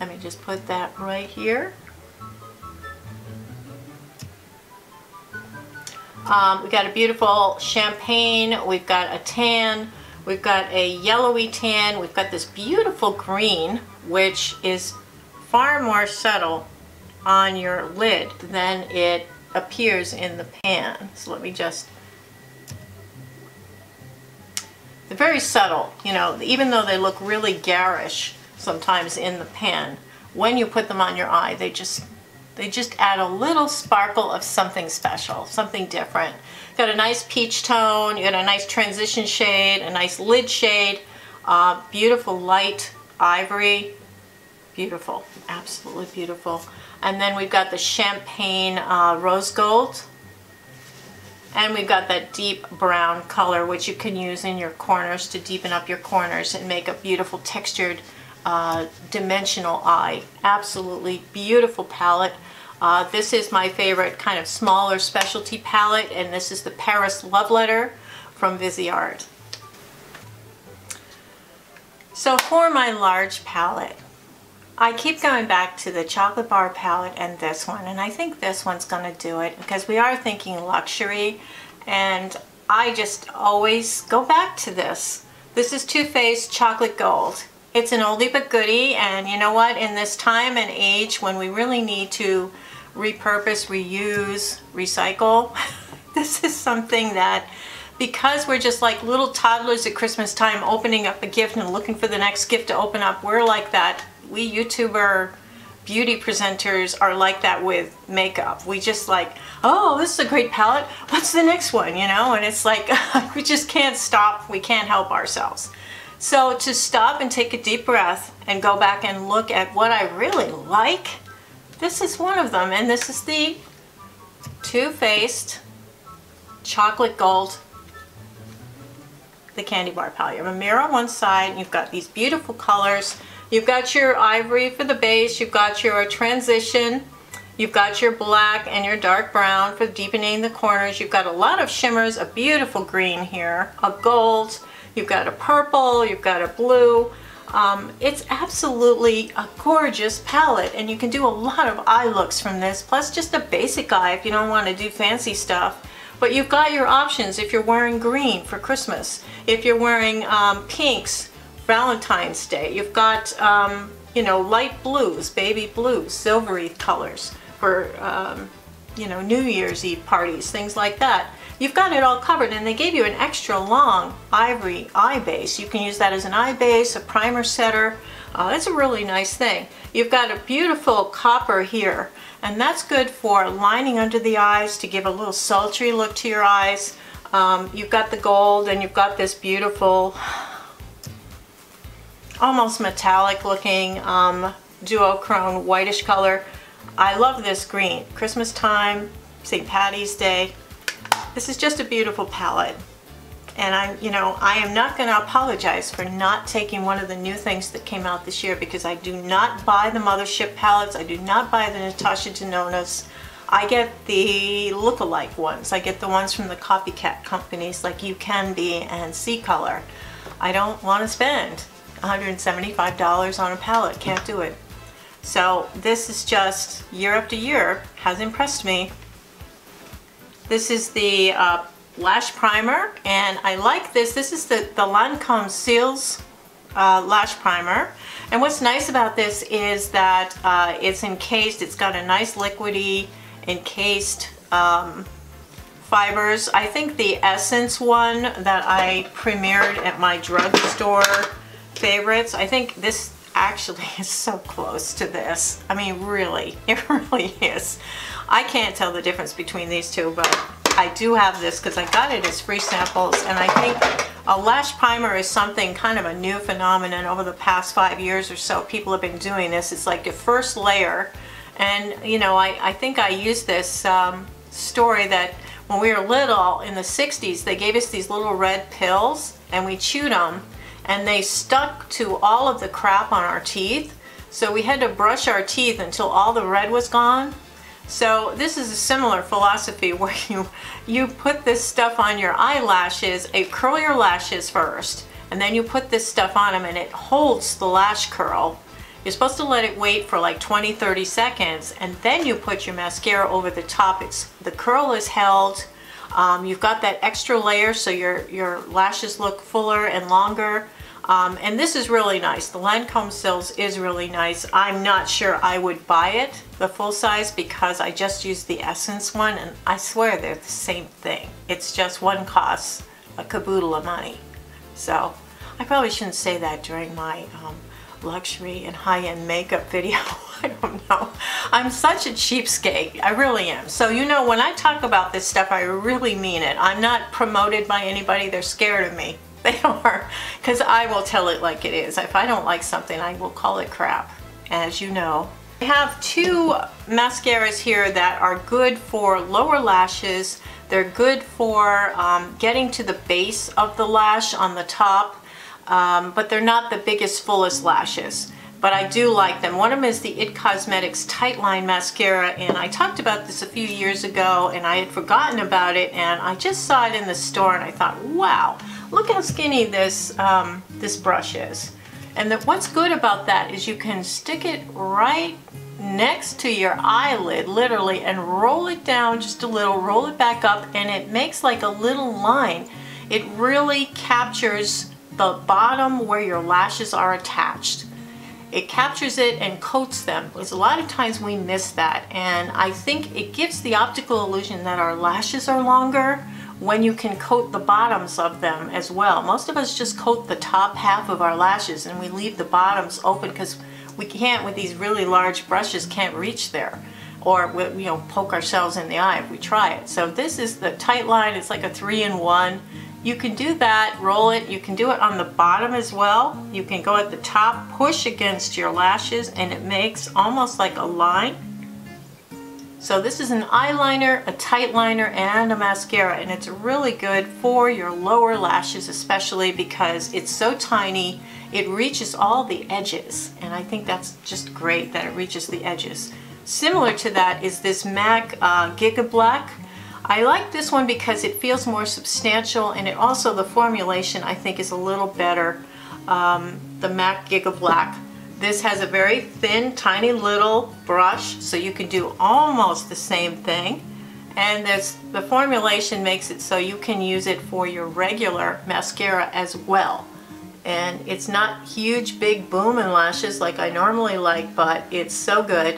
Let me just put that right here. Um, we've got a beautiful champagne, we've got a tan, we've got a yellowy tan, we've got this beautiful green, which is far more subtle on your lid than it appears in the pan. So let me just, they're very subtle, you know, even though they look really garish sometimes in the pan, when you put them on your eye, they just they just add a little sparkle of something special, something different. Got a nice peach tone, you got a nice transition shade, a nice lid shade, uh, beautiful light ivory, beautiful, absolutely beautiful. And then we've got the champagne uh, rose gold, and we've got that deep brown color which you can use in your corners to deepen up your corners and make a beautiful textured Uh, dimensional eye. Absolutely beautiful palette. Uh, this is my favorite kind of smaller specialty palette, and this is the Paris Love Letter from Viseart. So for my large palette, I keep going back to the chocolate bar palette and this one, and I think this one's going to do it because we are thinking luxury, and I just always go back to this. This is Too Faced Chocolate Gold. It's an oldie but goodie, and you know what, in this time and age when we really need to repurpose, reuse, recycle, this is something that, because we're just like little toddlers at Christmas time opening up a gift and looking for the next gift to open up, we're like that. We YouTuber beauty presenters are like that with makeup. We just like, oh, this is a great palette, what's the next one, you know, and it's like we just can't stop, we can't help ourselves. So to stop and take a deep breath and go back and look at what I really like, this is one of them, and this is the Too Faced Chocolate Gold, the candy bar palette. You have a mirror on one side, and you've got these beautiful colors. You've got your ivory for the base, you've got your transition, you've got your black and your dark brown for deepening the corners. You've got a lot of shimmers, a beautiful green here, a gold. You've got a purple, you've got a blue. Um, it's absolutely a gorgeous palette, and you can do a lot of eye looks from this, plus just a basic eye if you don't want to do fancy stuff. But you've got your options if you're wearing green for Christmas, if you're wearing um, pinks, Valentine's Day. You've got, um, you know, light blues, baby blues, silvery colors for, um, you know, New Year's Eve parties, things like that. You've got it all covered, and they gave you an extra long ivory eye base. You can use that as an eye base, a primer setter. Uh, that's a really nice thing. You've got a beautiful copper here, and that's good for lining under the eyes to give a little sultry look to your eyes. Um, you've got the gold, and you've got this beautiful, almost metallic looking um, duochrome whitish color. I love this green. Christmas time, Saint Patty's Day. This is just a beautiful palette, and I'm, you know, I am not going to apologize for not taking one of the new things that came out this year, because I do not buy the Mothership palettes, I do not buy the Natasha Denona's. I get the look-alike ones, I get the ones from the copycat companies like You Can Be and Sea Color. I don't want to spend one hundred seventy-five dollars on a palette, can't do it. So this is just, year after year, has impressed me. This is the uh, lash primer, and I like this. This is the, the Lancome Seals uh, lash primer. And what's nice about this is that uh, it's encased, it's got a nice liquidy encased um, fibers. I think the Essence one that I premiered at my drugstore favorites, I think this actually is so close to this. I mean, really, it really is. I can't tell the difference between these two, but I do have this because I got it as free samples, and I think a lash primer is something, kind of a new phenomenon over the past five years or so. People have been doing this. It's like your first layer, and you know, I, I think I used this um, story that when we were little in the sixties, they gave us these little red pills, and we chewed them, and they stuck to all of the crap on our teeth. So we had to brush our teeth until all the red was gone. So this is a similar philosophy where you, you put this stuff on your eyelashes, you curl your lashes first, and then you put this stuff on them and it holds the lash curl. You're supposed to let it wait for like twenty, thirty seconds, and then you put your mascara over the top. It's, the curl is held. Um, you've got that extra layer so your, your lashes look fuller and longer. Um, and this is really nice. The Lancome Seals is really nice. I'm not sure I would buy it, the full size, because I just used the Essence one, and I swear they're the same thing. It's just one costs a caboodle of money. So I probably shouldn't say that during my um, luxury and high-end makeup video. I don't know. I'm such a cheapskate. I really am. So you know, when I talk about this stuff, I really mean it. I'm not promoted by anybody. They're scared of me. They are, because I will tell it like it is. If I don't like something, I will call it crap, as you know. I have two mascaras here that are good for lower lashes. They're good for um, getting to the base of the lash on the top, um, but they're not the biggest, fullest lashes. But I do like them. One of them is the It Cosmetics Tightline Mascara, and I talked about this a few years ago, and I had forgotten about it, and I just saw it in the store, and I thought, wow, look how skinny this, um, this brush is. And the, what's good about that is you can stick it right next to your eyelid, literally, and roll it down just a little, roll it back up, and it makes like a little line. It really captures the bottom where your lashes are attached. It captures it and coats them, because a lot of times we miss that, and I think it gives the optical illusion that our lashes are longer when you can coat the bottoms of them as well. Most of us just coat the top half of our lashes and we leave the bottoms open because we can't, with these really large brushes, can't reach there, or we, you know, poke ourselves in the eye if we try it. So this is the Tightline. It's like a three in one. You can do that, roll it, you can do it on the bottom as well. You can go at the top, push against your lashes, and it makes almost like a line. So this is an eyeliner, a tight liner, and a mascara, and it's really good for your lower lashes, especially because it's so tiny, it reaches all the edges, and I think that's just great that it reaches the edges. Similar to that is this MAC uh, Giga Black. I like this one because it feels more substantial, and it also, the formulation I think is a little better. Um, the MAC Giga Black. This has a very thin, tiny little brush, so you can do almost the same thing. And this, the formulation makes it so you can use it for your regular mascara as well. And it's not huge, big, booming lashes like I normally like, but it's so good.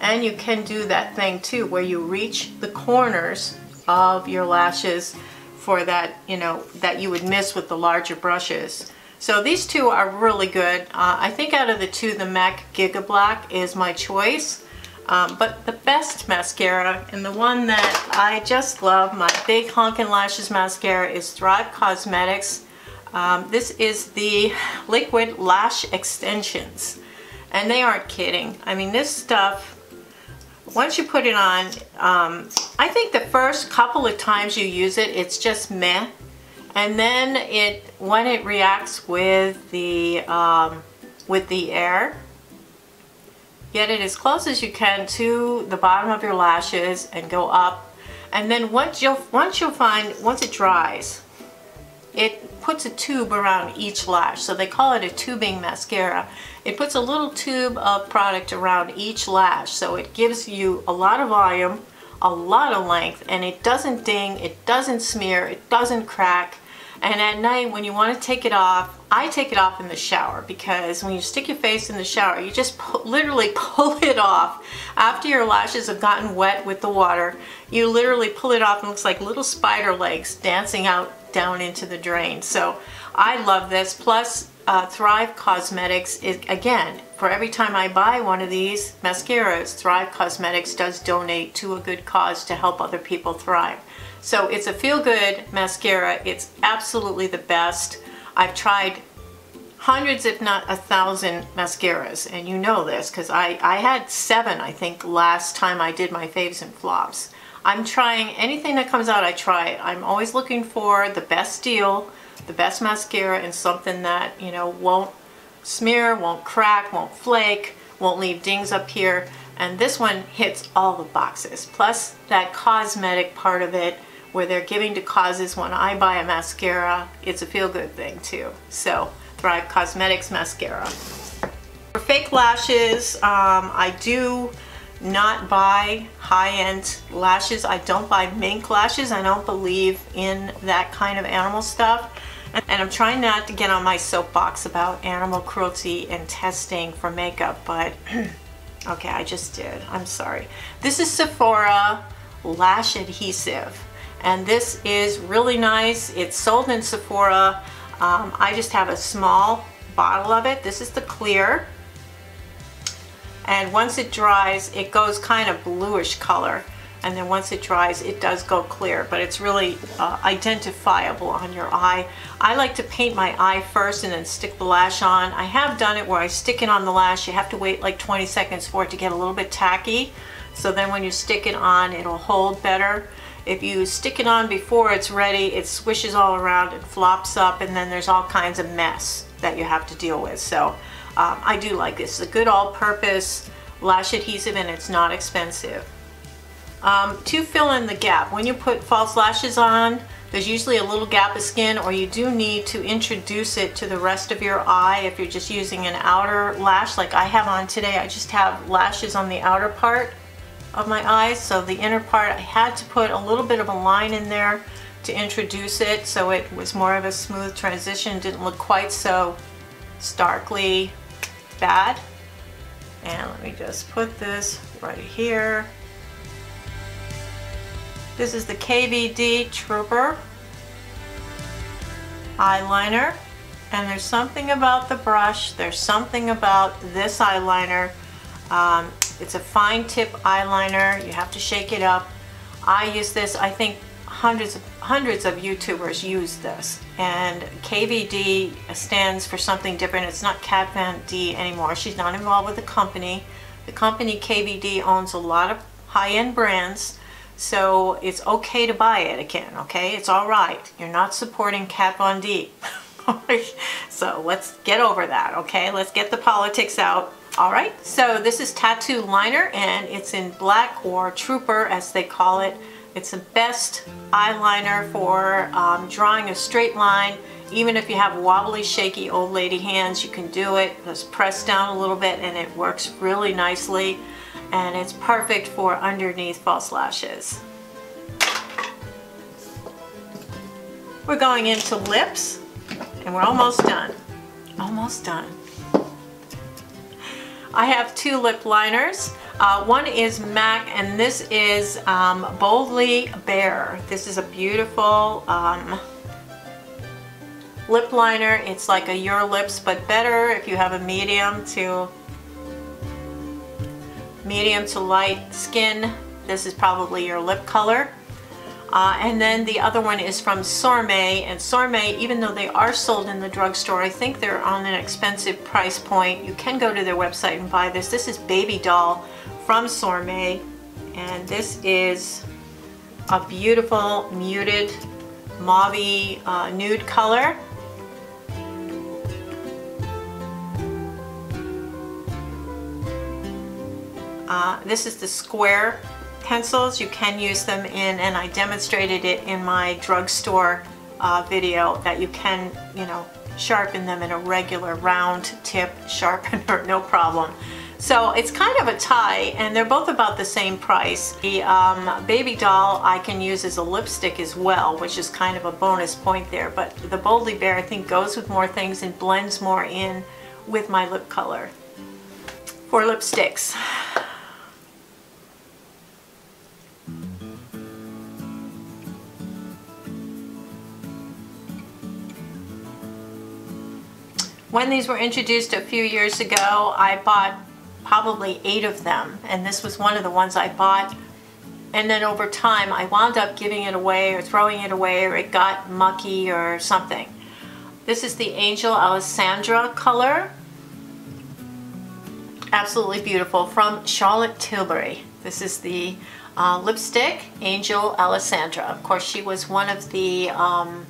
And you can do that thing too where you reach the corners of your lashes for that, you know, that you would miss with the larger brushes. So these two are really good. Uh, I think out of the two, the MAC Giga Black is my choice. Um, but the best mascara, and the one that I just love, my big honkin' lashes mascara, is Thrive Cosmetics. Um, this is the Liquid Lash Extensions. And they aren't kidding. I mean, this stuff, once you put it on, um, I think the first couple of times you use it, it's just meh. And then it, when it reacts with the, um, with the air, get it as close as you can to the bottom of your lashes and go up. And then once you'll, once you'll find, once it dries, it puts a tube around each lash. So they call it a tubing mascara. It puts a little tube of product around each lash. So it gives you a lot of volume, a lot of length, and it doesn't ding, it doesn't smear, it doesn't crack. And at night when you want to take it off, I take it off in the shower, because when you stick your face in the shower, you just pu- literally pull it off. After your lashes have gotten wet with the water, you literally pull it off and it looks like little spider legs dancing out down into the drain. So I love this. Plus uh, Thrive Cosmetics, is, again, for every time I buy one of these mascaras, Thrive Cosmetics does donate to a good cause to help other people thrive. So it's a feel-good mascara. It's absolutely the best. I've tried hundreds, if not a thousand mascaras, and you know this because I, I had seven, I think, last time I did my faves and flops. I'm trying anything that comes out, I try it. I'm always looking for the best deal, the best mascara, and something that, you know, won't smear, won't crack, won't flake, won't leave dings up here. And this one hits all the boxes. Plus that cosmetic part of it, where they're giving to causes. When I buy a mascara, it's a feel-good thing too. So Thrive Cosmetics mascara. For fake lashes, um, I do not buy high-end lashes. I don't buy mink lashes. I don't believe in that kind of animal stuff. And I'm trying not to get on my soapbox about animal cruelty and testing for makeup, but okay, I just did. I'm sorry. This is Sephora Lash Adhesive. And this is really nice. It's sold in Sephora. Um, I just have a small bottle of it. This is the clear. And once it dries, it goes kind of bluish color. And then once it dries, it does go clear, but it's really uh, identifiable on your eye. I like to paint my eye first and then stick the lash on. I have done it where I stick it on the lash. You have to wait like twenty seconds for it to get a little bit tacky. So then when you stick it on, it'll hold better. If you stick it on before it's ready, it swishes all around and flops up, and then there's all kinds of mess that you have to deal with. So um, I do like this. It's a good all-purpose lash adhesive, and it's not expensive. Um, to fill in the gap, when you put false lashes on, there's usually a little gap of skin, or you do need to introduce it to the rest of your eye if you're just using an outer lash like I have on today. I just have lashes on the outer part of my eyes, so the inner part I had to put a little bit of a line in there to introduce it, so it was more of a smooth transition, didn't look quite so starkly bad. And let me just put this right here. This is the K V D Trooper eyeliner, and there's something about the brush, there's something about this eyeliner. um, It's a fine tip eyeliner. You have to shake it up. I use this. I think hundreds of hundreds of YouTubers use this. And K V D stands for something different. It's not Kat Von D anymore. She's not involved with the company. The company K V D owns a lot of high-end brands, so it's okay to buy it again. Okay, it's all right. You're not supporting Kat Von D. So let's get over that. Okay, let's get the politics out. Alright, so this is Tattoo Liner, and it's in black, or Trooper as they call it. It's the best eyeliner for um, drawing a straight line. Even if you have wobbly, shaky old lady hands, you can do it. Just press down a little bit and it works really nicely, and it's perfect for underneath false lashes. We're going into lips, and we're almost done. Almost done. I have two lip liners. Uh, one is MAC, and this is um, Boldly Bare. This is a beautiful um, lip liner. It's like a Your Lips, but better if you have a medium to medium to light skin. This is probably your lip color. Uh, and then the other one is from Sorme, and Sorme, even though they are sold in the drugstore, I think they're on an expensive price point. You can go to their website and buy this. This is Baby Doll from Sorme, and this is a beautiful muted mauve-y uh, nude color. Uh, this is the square pencils. You can use them in, and I demonstrated it in my drugstore uh, video, that you can, you know, sharpen them in a regular round tip sharpener, no problem. So it's kind of a tie, and they're both about the same price. The um, baby doll I can use as a lipstick as well, which is kind of a bonus point there. But the Boldly Bare I think goes with more things and blends more in with my lip color. For lipsticks, when these were introduced a few years ago, I bought probably eight of them, and this was one of the ones I bought. And then over time, I wound up giving it away or throwing it away, or it got mucky or something. This is the Angel Alessandra color. Absolutely beautiful, from Charlotte Tilbury. This is the uh, lipstick, Angel Alessandra. Of course, she was one of the um,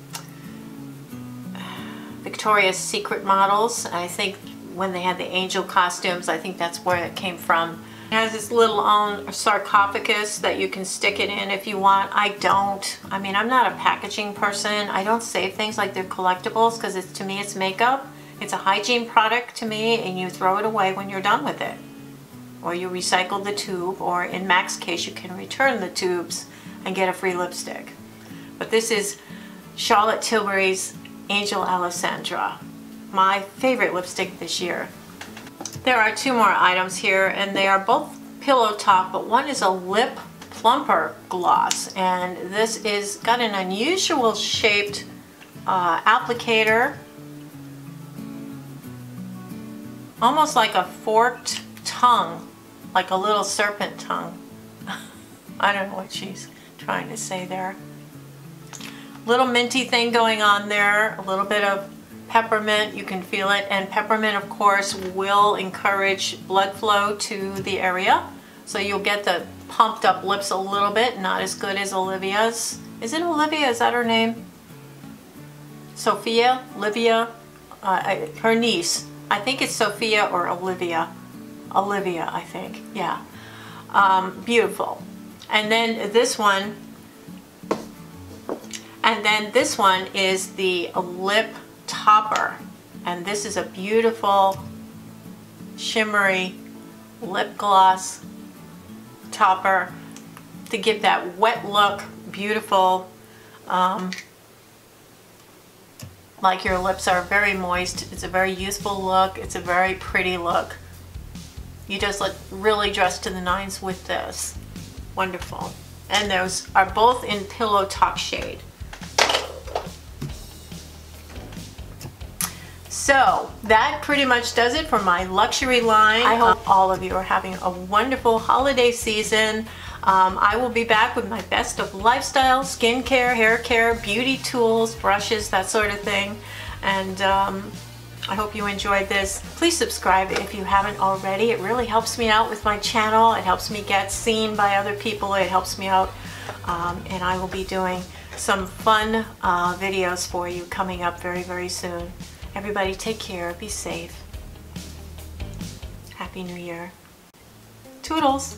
Victoria's Secret models. I think when they had the angel costumes, I think that's where it came from. It has this little own sarcophagus that you can stick it in if you want. I don't. I mean, I'm not a packaging person. I don't save things like they're collectibles, because it's, to me, it's makeup. It's a hygiene product to me, and you throw it away when you're done with it. Or you recycle the tube, or in M A C's case, you can return the tubes and get a free lipstick. But this is Charlotte Tilbury's Angel Alessandra, my favorite lipstick this year. There are two more items here, and they are both Pillow Talk, but one is a lip plumper gloss, and this is got an unusual shaped uh, applicator, almost like a forked tongue, like a little serpent tongue. I don't know what she's trying to say there. Little minty thing going on there, a little bit of peppermint, you can feel it, and peppermint, of course, will encourage blood flow to the area, so you'll get the pumped up lips a little bit, not as good as Olivia's. Is it Olivia? Is that her name? Sophia? Olivia? Uh, her niece. I think it's Sophia or Olivia. Olivia, I think, yeah. Um, beautiful. And then this one, And then this one is the lip topper, and this is a beautiful shimmery lip gloss topper to give that wet look, beautiful, um, like your lips are very moist. It's a very youthful look. It's a very pretty look. You just look really dressed to the nines with this. Wonderful. And those are both in Pillow Talk shade. So that pretty much does it for my luxury line. I hope all of you are having a wonderful holiday season. Um, I will be back with my best of lifestyle, skincare, hair care, beauty tools, brushes, that sort of thing. And um, I hope you enjoyed this. Please subscribe if you haven't already. It really helps me out with my channel. It helps me get seen by other people. It helps me out. Um, and I will be doing some fun uh, videos for you coming up very, very soon. Everybody take care, be safe. Happy New Year. Toodles!